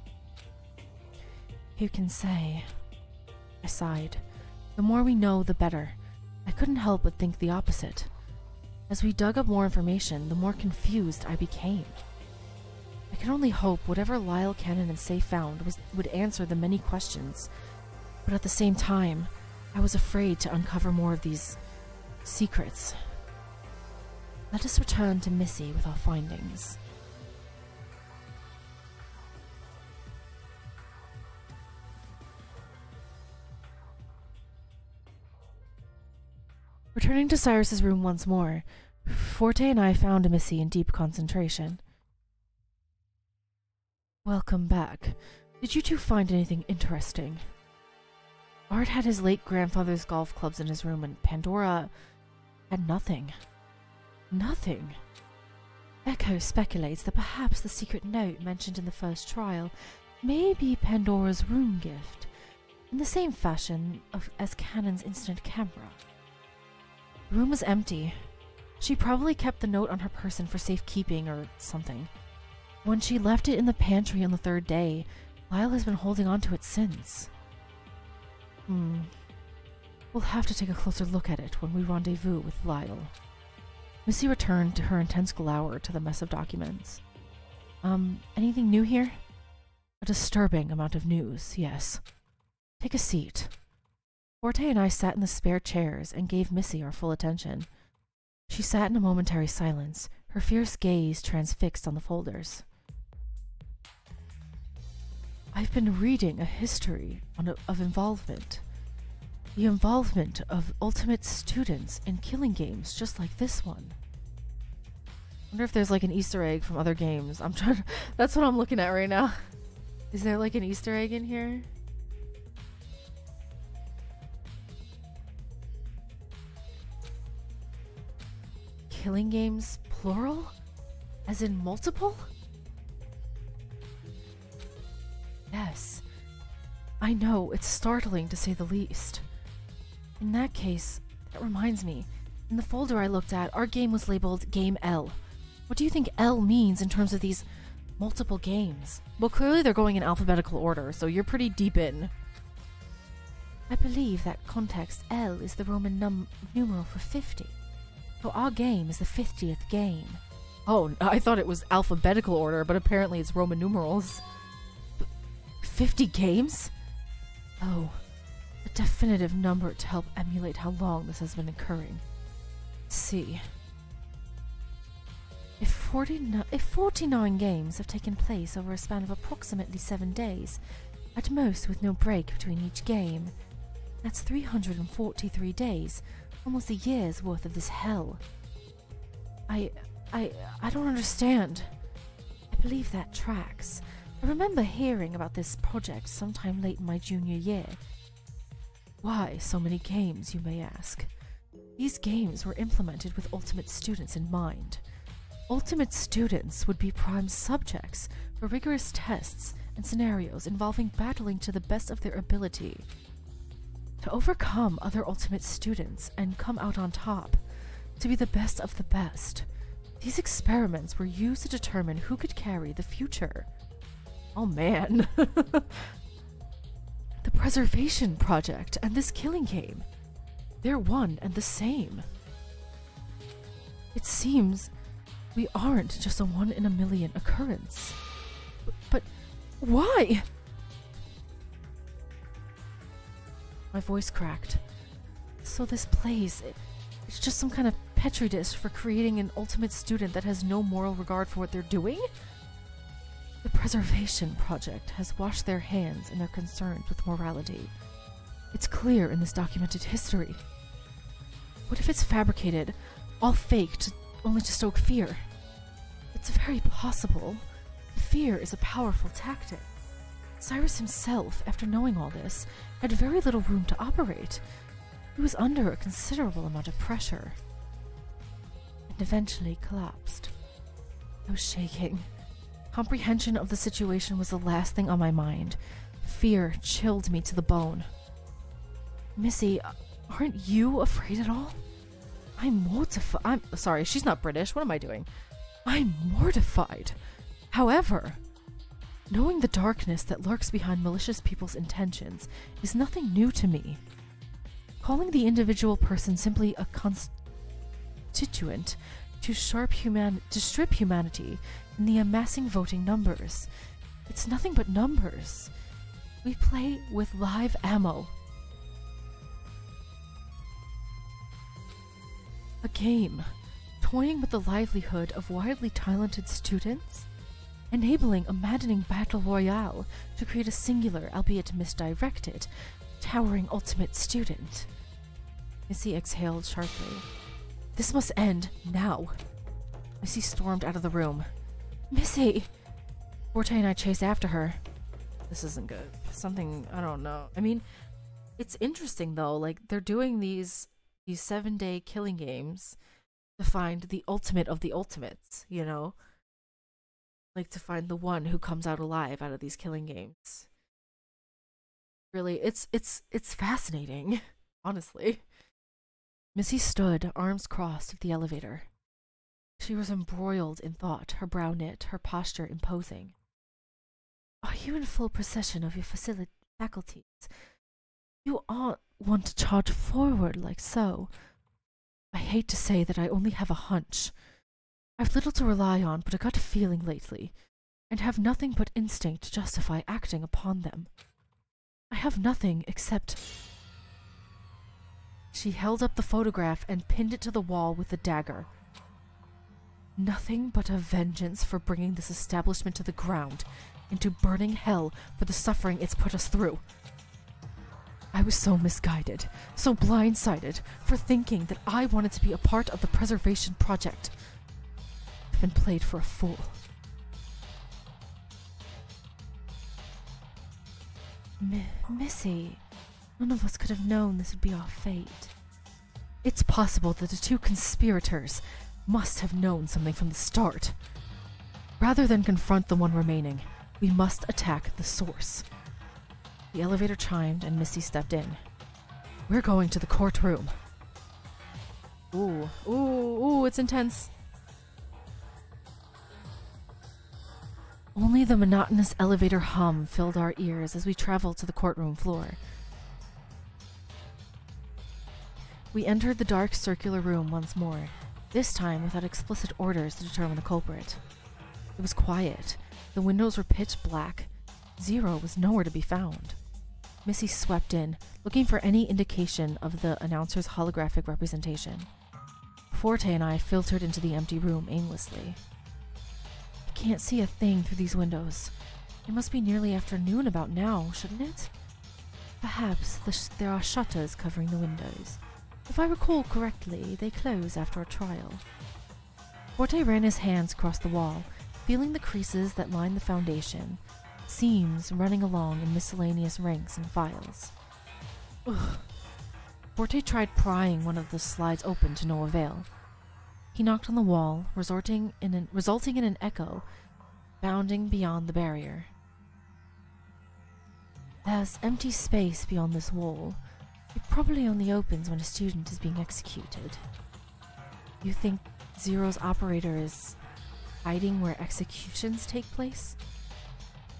Who can say? I sighed. The more we know, the better. I couldn't help but think the opposite. As we dug up more information, the more confused I became. I could only hope whatever Lyle, Cannon, and Say found would answer the many questions. But at the same time, I was afraid to uncover more of these secrets. Let us return to Missy with our findings. Returning to Cyrus's room once more, Forte and I found Missy in deep concentration. Welcome back. Did you two find anything interesting? Art had his late grandfather's golf clubs in his room, and Pandora had nothing. Nothing. Echo speculates that perhaps the secret note mentioned in the first trial may be Pandora's room gift, in the same fashion as Cannon's instant camera. The room was empty. She probably kept the note on her person for safekeeping or something. When she left it in the pantry on the third day, Lyle has been holding on to it since. We'll have to take a closer look at it when we rendezvous with Lyle. Missy returned to her intense glower to the mess of documents. Anything new here? A disturbing amount of news, yes. Take a seat. Forte and I sat in the spare chairs and gave Missy our full attention. She sat in a momentary silence, her fierce gaze transfixed on the folders. I've been reading a history of involvement. The involvement of ultimate students in killing games just like this one. I wonder if there's like an Easter egg from other games. I'm trying to, that's what I'm looking at right now. Is there like an Easter egg in here? Killing games plural? As in multiple? Yes. I know, it's startling to say the least. In that case, that reminds me. In the folder I looked at, our game was labeled Game L. What do you think L means in terms of these multiple games? Well, clearly they're going in alphabetical order, so you're pretty deep in. I believe that context L is the Roman numeral for 50. So our game is the 50th game. Oh, I thought it was alphabetical order, but apparently it's Roman numerals. 50 games? Oh, a definitive number to help emulate how long this has been occurring. Let's see. If 49 games have taken place over a span of approximately 7 days, at most with no break between each game, that's 343 days, almost a year's worth of this hell. I don't understand. I believe that tracks. I remember hearing about this project sometime late in my junior year. Why so many games, you may ask? These games were implemented with ultimate students in mind. Ultimate students would be prime subjects for rigorous tests and scenarios involving battling to the best of their ability. To overcome other ultimate students and come out on top, to be the best of the best. These experiments were used to determine who could carry the future. Oh man. The Preservation Project and this killing game. They're one and the same. It seems we aren't just a one in a million occurrence. But why? My voice cracked. So this place, it's just some kind of petri dish for creating an ultimate student that has no moral regard for what they're doing? The Preservation Project has washed their hands in their concerns with morality. It's clear in this documented history. What if it's fabricated, all faked, only to stoke fear? It's very possible. Fear is a powerful tactic. Cyrus himself, after knowing all this, had very little room to operate. He was under a considerable amount of pressure, and eventually collapsed. I was shaking. Comprehension of the situation was the last thing on my mind. Fear chilled me to the bone. Missy, aren't you afraid at all? I'm mortified. I'm sorry, she's not British. What am I doing? I'm mortified. However, knowing the darkness that lurks behind malicious people's intentions is nothing new to me. Calling the individual person simply a constituent to strip humanity in the amassing voting numbers. It's nothing but numbers. We play with live ammo. A game toying with the livelihood of wildly talented students, enabling a maddening battle royale to create a singular, albeit misdirected, towering ultimate student. Missy exhaled sharply. This must end now. Missy stormed out of the room. Missy! Forte and I chased after her. This isn't good. Something, I don't know. I mean, it's interesting though, like they're doing these 7-day killing games to find the ultimate of the ultimates, you know? Like to find the one who comes out alive out of these killing games. Really, it's fascinating, honestly. Missy stood, arms crossed, at the elevator. She was embroiled in thought, her brow knit, her posture imposing. Are you in full possession of your faculties? You aren't one to charge forward like so. I hate to say that I only have a hunch. I've little to rely on but a gut feeling lately, and have nothing but instinct to justify acting upon them. I have nothing except... She held up the photograph and pinned it to the wall with a dagger. Nothing but a vengeance for bringing this establishment to the ground, into burning hell for the suffering it's put us through. I was so misguided, so blindsided, for thinking that I wanted to be a part of the preservation project. I've been played for a fool. Missy, none of us could have known this would be our fate. It's possible that the two conspirators must have known something from the start. Rather than confront the one remaining, we must attack the source. The elevator chimed and Missy stepped in. We're going to the courtroom. Ooh, ooh, ooh, it's intense. Only the monotonous elevator hum filled our ears as we traveled to the courtroom floor. We entered the dark circular room once more, this time without explicit orders to determine the culprit. It was quiet. The windows were pitch black. Zero was nowhere to be found. Missy swept in, looking for any indication of the announcer's holographic representation. Forte and I filtered into the empty room aimlessly. I can't see a thing through these windows. It must be nearly afternoon about now, shouldn't it? Perhaps there are shutters covering the windows. If I recall correctly, they close after a trial. Forte ran his hands across the wall, feeling the creases that lined the foundation, seams running along in miscellaneous ranks and files. Ugh. Forte tried prying one of the slides open to no avail. He knocked on the wall, resulting in an echo, bounding beyond the barrier. There's empty space beyond this wall. It probably only opens when a student is being executed. You think Zero's operator is hiding where executions take place?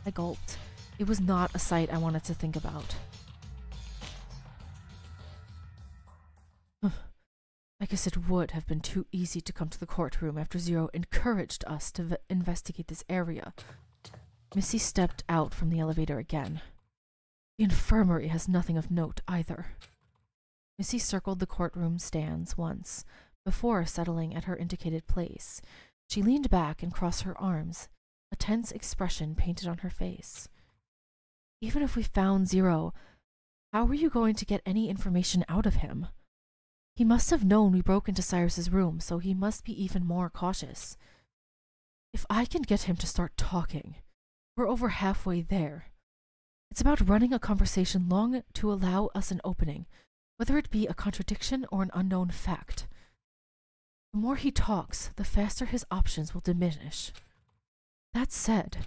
I gulped. It was not a sight I wanted to think about. I guess it would have been too easy to come to the courtroom after Zero encouraged us to investigate this area. Missy stepped out from the elevator again. The infirmary has nothing of note either. Missy circled the courtroom stands once, before settling at her indicated place. She leaned back and crossed her arms, a tense expression painted on her face. Even if we found Zero, how were you going to get any information out of him? He must have known we broke into Cyrus's room, so he must be even more cautious. If I can get him to start talking, we're over halfway there. It's about running a conversation long to allow us an opening, whether it be a contradiction or an unknown fact. The more he talks, the faster his options will diminish. That said,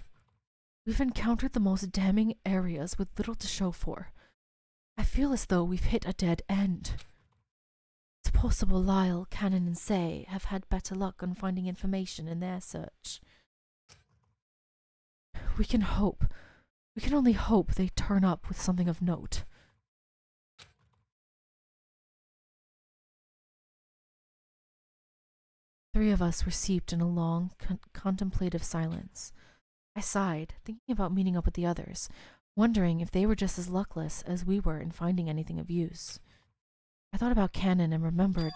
we've encountered the most damning areas with little to show for. I feel as though we've hit a dead end. It's possible Lyle, Cannon, and Say have had better luck on finding information in their search. We can hope. We can only hope they turn up with something of note. Three of us were seeped in a long, contemplative silence. I sighed, thinking about meeting up with the others, wondering if they were just as luckless as we were in finding anything of use. I thought about Cannon and remembered,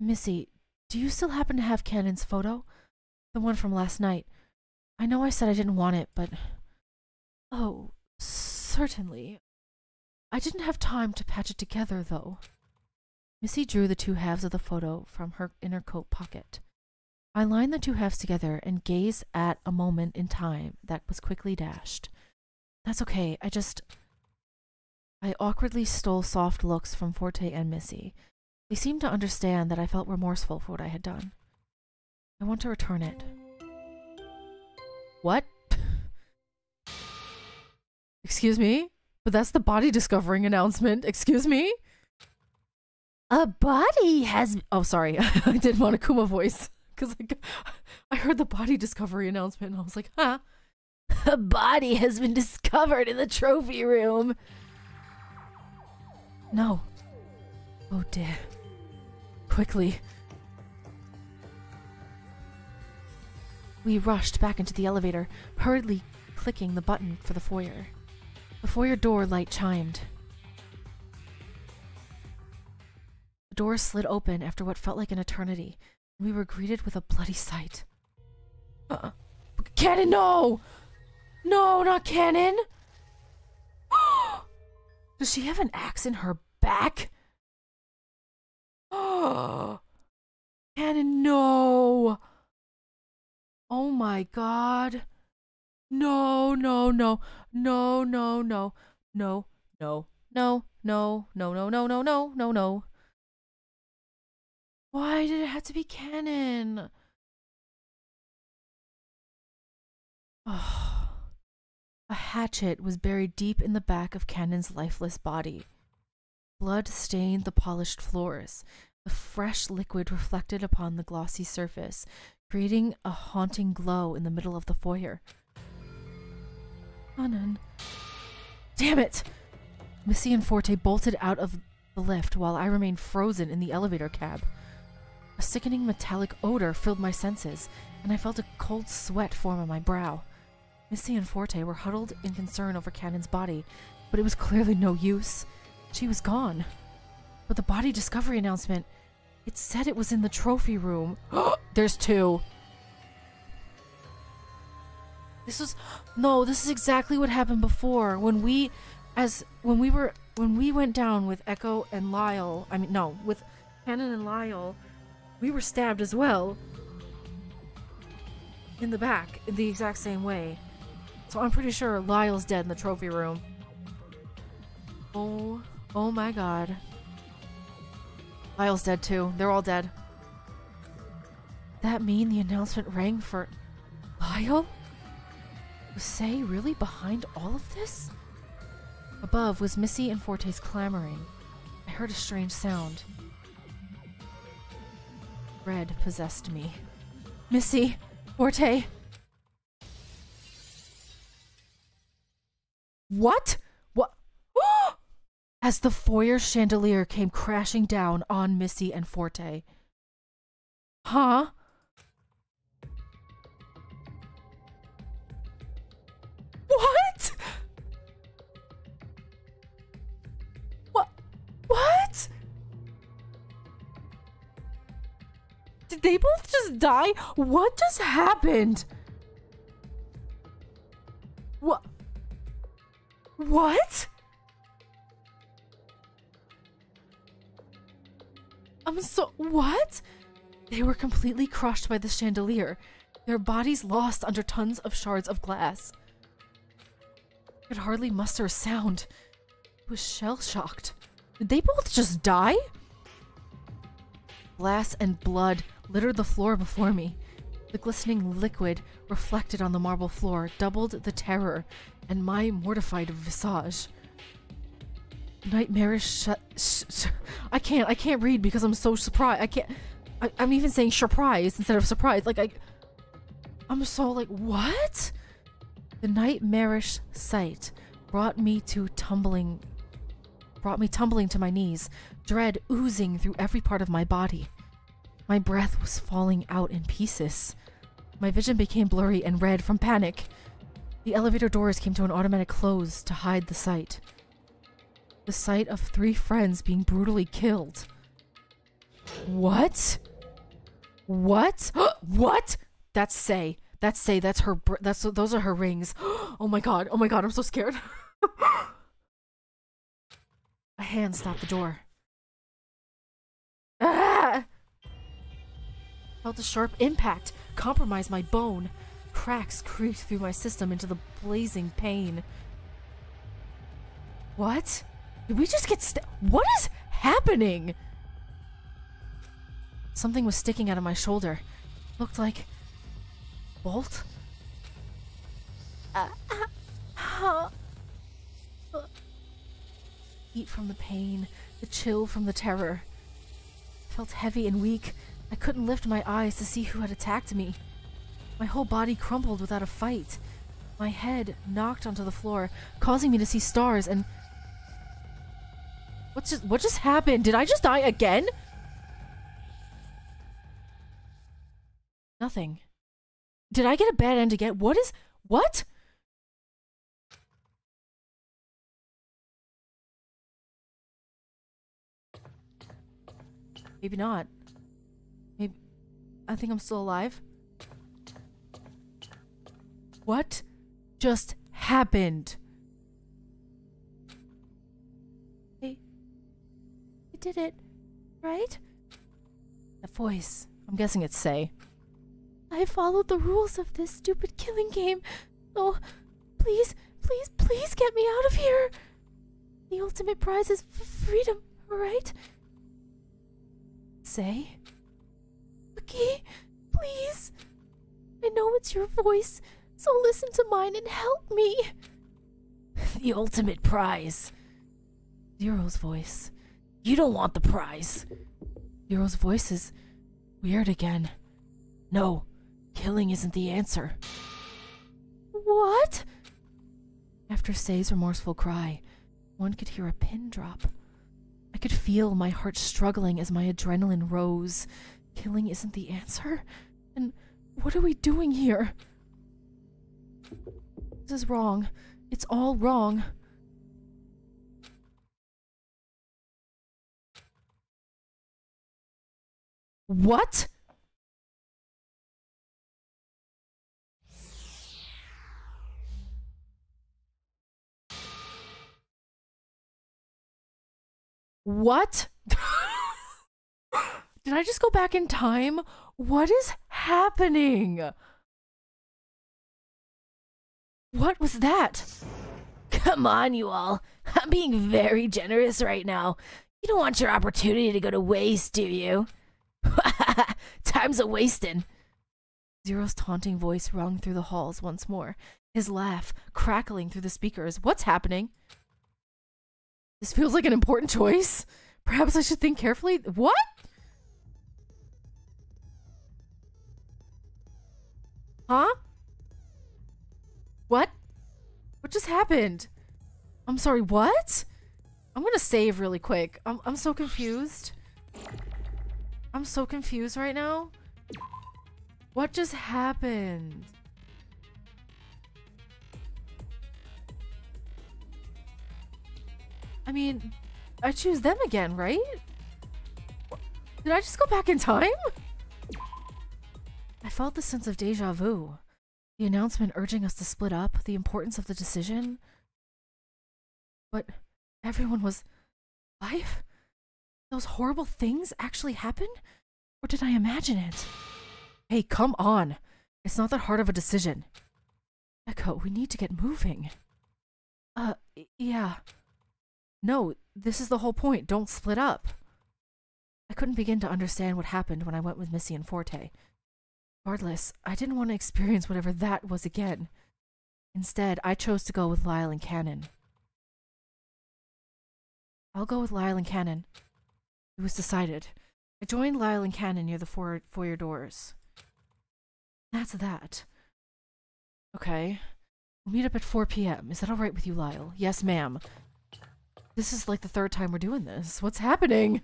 Missy, do you still happen to have Cannon's photo? The one from last night. I know I said I didn't want it, but... Oh, certainly. I didn't have time to patch it together, though. Missy drew the two halves of the photo from her inner coat pocket. I lined the two halves together and gazed at a moment in time that was quickly dashed. That's okay, I awkwardly stole soft looks from Forte and Missy. They seemed to understand that I felt remorseful for what I had done. I want to return it. What? Excuse me? But that's the body discovering announcement. Excuse me? A body has... Oh, sorry. I did Monokuma voice. Because I heard the body discovery announcement and I was like, huh? A body has been discovered in the trophy room. No. Oh, dear. Quickly. We rushed back into the elevator, hurriedly clicking the button for the foyer. The foyer door light chimed. The door slid open after what felt like an eternity, and we were greeted with a bloody sight. Cannon, no! No, not Cannon! Does she have an axe in her back? Oh, Cannon, no! Oh my god. No, no, no, no, no, no, no, no, no, no, no, no, no, no, no, no, no. Why did it have to be Cannon? Oh. A hatchet was buried deep in the back of Cannon's lifeless body. Blood stained the polished floors. The fresh liquid reflected upon the glossy surface, creating a haunting glow in the middle of the foyer. Damn it! Missy and Forte bolted out of the lift while I remained frozen in the elevator cab. A sickening metallic odor filled my senses, and I felt a cold sweat form on my brow. Missy and Forte were huddled in concern over Cannon's body, but it was clearly no use. She was gone. But the body discovery announcement, it said it was in the trophy room. There's two. This is exactly what happened before when we went down with Echo and Lyle. I mean, no, with Cannon and Lyle, we were stabbed as well in the back in the exact same way. So I'm pretty sure Lyle's dead in the trophy room. Oh my god. Lyle's dead too. They're all dead. That mean the announcement rang for Lyle? Was Say really behind all of this? Above was Missy and Forte's clamoring. I heard a strange sound. Dread possessed me. Missy! Forte! What? What? As the foyer chandelier came crashing down on Missy and Forte. Huh? What? What? What? Did they both just die? What just happened? What? What? What? They were completely crushed by the chandelier, their bodies lost under tons of shards of glass. I could hardly muster a sound. I was shell-shocked. Did they both just die? Glass and blood littered the floor before me. The glistening liquid reflected on the marble floor doubled the terror and my mortified visage. Nightmarish I can't read because I'm so surprised. I'm even saying surprise instead of surprise. Like, I'm so like, what? The nightmarish sight brought me tumbling to my knees, dread oozing through every part of my body. My breath was falling out in pieces. My vision became blurry and red from panic. The elevator doors came to an automatic close to hide the sight. The sight of three friends being brutally killed. What? What? What? That's Say. That's Say. That's her. Those are her rings. Oh my god. Oh my god. I'm so scared. A hand stopped the door. Felt a sharp impact compromise my bone. Cracks creaked through my system into the blazing pain. What? Did we just get What is happening? Something was sticking out of my shoulder. Looked like... bolt? Heat from the pain, the chill from the terror. Felt heavy and weak. I couldn't lift my eyes to see who had attacked me. My whole body crumpled without a fight. My head knocked onto the floor, causing me to see stars and... What just happened? Did I just die again? Nothing. Did I get a bad end again? What is... what? Maybe not. Maybe... I think I'm still alive. What just happened? Hey, you did it, right? That voice. I'm guessing it's Say. I followed the rules of this stupid killing game. Oh, please, please, please get me out of here. The ultimate prize is freedom, right? Say? Okay, please. I know it's your voice. So listen to mine and help me! The ultimate prize. Zero's voice. You don't want the prize. Zero's voice is weird again. No, killing isn't the answer. What? After Say's remorseful cry, one could hear a pin drop. I could feel my heart struggling as my adrenaline rose. Killing isn't the answer? And what are we doing here? This is wrong. It's all wrong. What? What? Did I just go back in time? What is happening? What was that? Come on, you all. I'm being very generous right now. You don't want your opportunity to go to waste, do you? Time's a-wastin'. Zero's taunting voice rung through the halls once more, his laugh crackling through the speakers. What's happening? This feels like an important choice. Perhaps I should think carefully. What? Huh? What? What just happened? I'm sorry, what? I'm gonna save really quick. I'm so confused. I'm so confused right now. What just happened? I mean, I choose them again, right? Did I just go back in time? I felt the sense of déjà vu. The announcement urging us to split up, the importance of the decision. But everyone was alive? Those horrible things actually happened? Or did I imagine it? Hey, come on. It's not that hard of a decision. Echo, we need to get moving. Yeah. No, this is the whole point. Don't split up. I couldn't begin to understand what happened when I went with Missy and Forte. Regardless, I didn't want to experience whatever that was again. Instead, I chose to go with Lyle and Cannon. I'll go with Lyle and Cannon. It was decided. I joined Lyle and Cannon near the foyer doors. That's that. Okay. We'll meet up at 4 p.m. Is that alright with you, Lyle? Yes, ma'am. This is like the third time we're doing this. What's happening?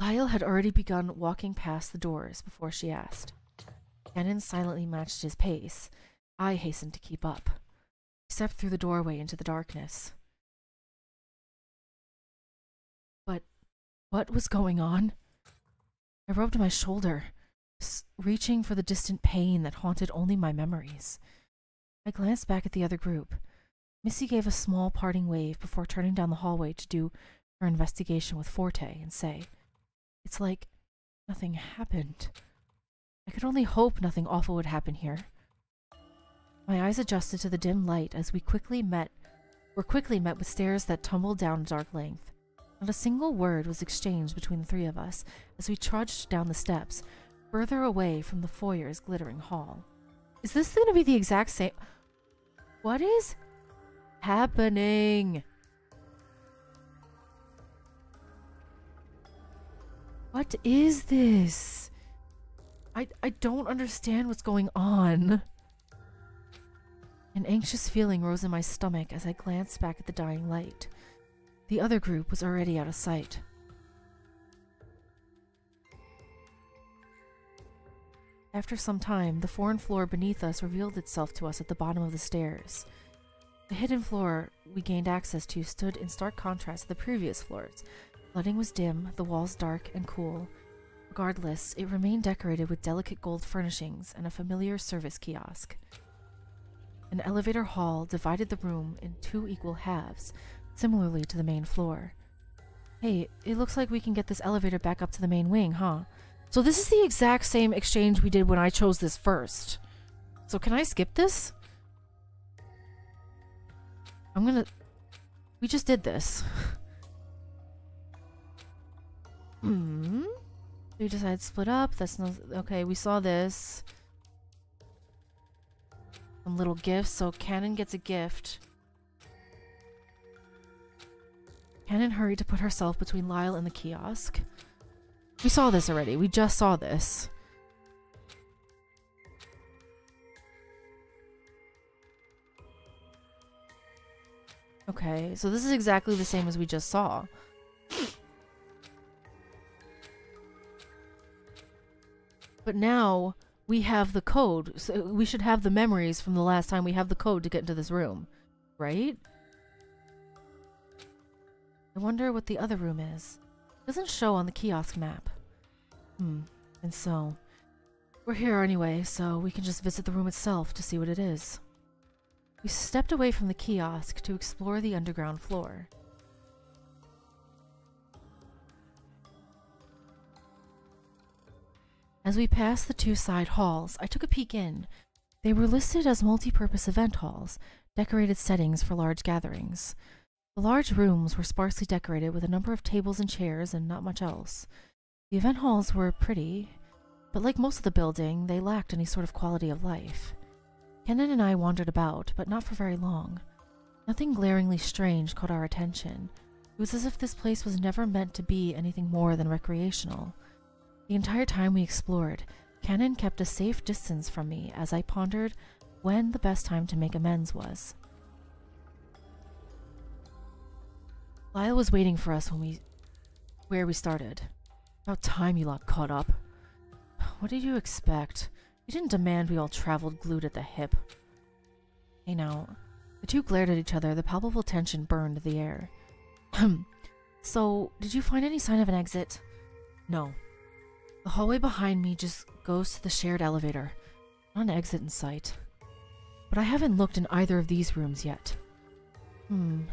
Lyle had already begun walking past the doors before she asked. Cannon silently matched his pace. I hastened to keep up. He stepped through the doorway into the darkness. But what was going on? I rubbed my shoulder, reaching for the distant pain that haunted only my memories. I glanced back at the other group. Missy gave a small parting wave before turning down the hallway to do her investigation with Forte and Say. It's like Nothing happened. I could only hope nothing awful would happen here. My eyes adjusted to the dim light as we were quickly met with stairs that tumbled down a dark length. Not a single word was exchanged between the three of us as we trudged down the steps, further away from the foyer's glittering hall. Is this going to be the exact same? What is happening? What is this? I don't understand what's going on. An anxious feeling rose in my stomach as I glanced back at the dying light. The other group was already out of sight. After some time, the foreign floor beneath us revealed itself to us at the bottom of the stairs. The hidden floor we gained access to stood in stark contrast to the previous floors. The lighting was dim, the walls dark and cool. Regardless, it remained decorated with delicate gold furnishings and a familiar service kiosk. An elevator hall divided the room in two equal halves, similarly to the main floor. Hey, it looks like we can get this elevator back up to the main wing, huh? So this is the exact same exchange we did when I chose this first. So can I skip this? We just did this. We decided to split up. That's not... Okay, we saw this. Some little gifts. So Cannon gets a gift. Cannon hurried to put herself between Lyle and the kiosk. We saw this already. We just saw this. Okay, so this is exactly the same as we just saw. But now... we have the code, so we should have the memories from the last time. We have the code to get into this room, right? I wonder what the other room is. It doesn't show on the kiosk map. And so, we're here anyway, so we can just visit the room itself to see what it is. We stepped away from the kiosk to explore the underground floor. As we passed the two side halls, I took a peek in. They were listed as multi-purpose event halls, decorated settings for large gatherings. The large rooms were sparsely decorated with a number of tables and chairs and not much else. The event halls were pretty, but like most of the building, they lacked any sort of quality of life. Cannon and I wandered about, but not for very long. Nothing glaringly strange caught our attention. It was as if this place was never meant to be anything more than recreational. The entire time we explored, Cannon kept a safe distance from me as I pondered when the best time to make amends was. Lyle was waiting for us where we started. About time you lot caught up. What did you expect? You didn't demand we all traveled glued at the hip. Hey now. The two glared at each other, the palpable tension burned the air. So, did you find any sign of an exit? No. The hallway behind me just goes to the shared elevator. Not an exit in sight. But I haven't looked in either of these rooms yet. One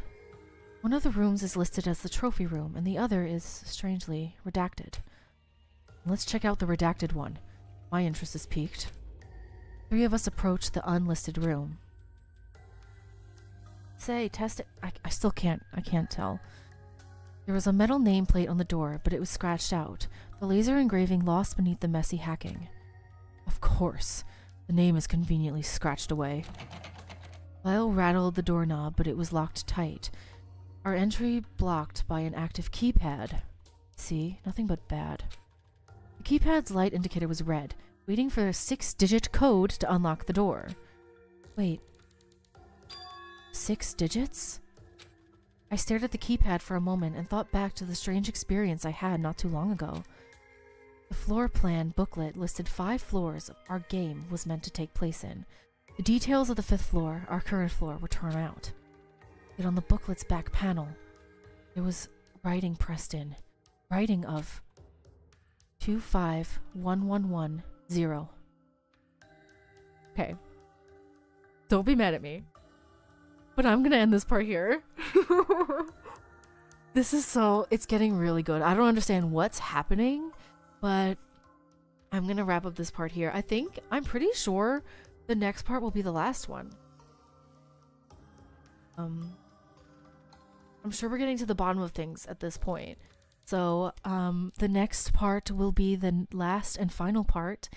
of the rooms is listed as the trophy room, and the other is, strangely, redacted. Let's check out the redacted one. My interest is piqued. Three of us approached the unlisted room. Say, test it. I still can't. I can't tell. There was a metal nameplate on the door, but it was scratched out, the laser engraving lost beneath the messy hacking. Of course, the name is conveniently scratched away. Lyle rattled the doorknob, but it was locked tight. Our entry blocked by an active keypad. See, nothing but bad. The keypad's light indicator was red, waiting for a 6-digit code to unlock the door. Wait. 6 digits? I stared at the keypad for a moment and thought back to the strange experience I had not too long ago. The floor plan booklet listed 5 floors our game was meant to take place in. The details of the 5th floor, our current floor, were torn out. Yet on the booklet's back panel, there was writing pressed in. Writing of 251110. Okay. Don't be mad at me. But I'm gonna end this part here. This is so... it's getting really good. I don't understand what's happening. But I'm going to wrap up this part here. I think, I'm pretty sure the next part will be the last one. I'm sure we're getting to the bottom of things at this point. So the next part will be the last and final part.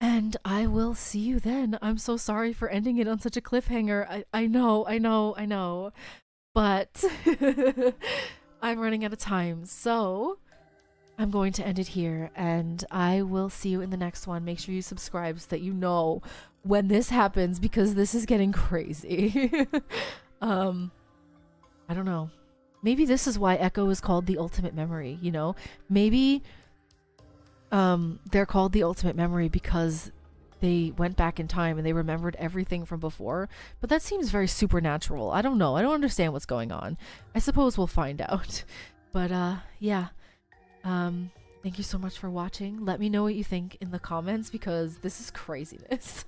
And I will see you then. I'm so sorry for ending it on such a cliffhanger. I know. But I'm running out of time. So I'm going to end it here. And I will see you in the next one. Make sure you subscribe so that you know when this happens, because this is getting crazy. I don't know. Maybe this is why Echo is called the ultimate memory, you know? Maybe they're called the ultimate memory because they went back in time and they remembered everything from before. But that seems very supernatural. I don't know. I don't understand what's going on. I suppose we'll find out. But yeah. Thank you so much for watching. Let me know what you think in the comments, because this is craziness.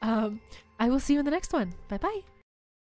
I will see you in the next one. Bye-bye.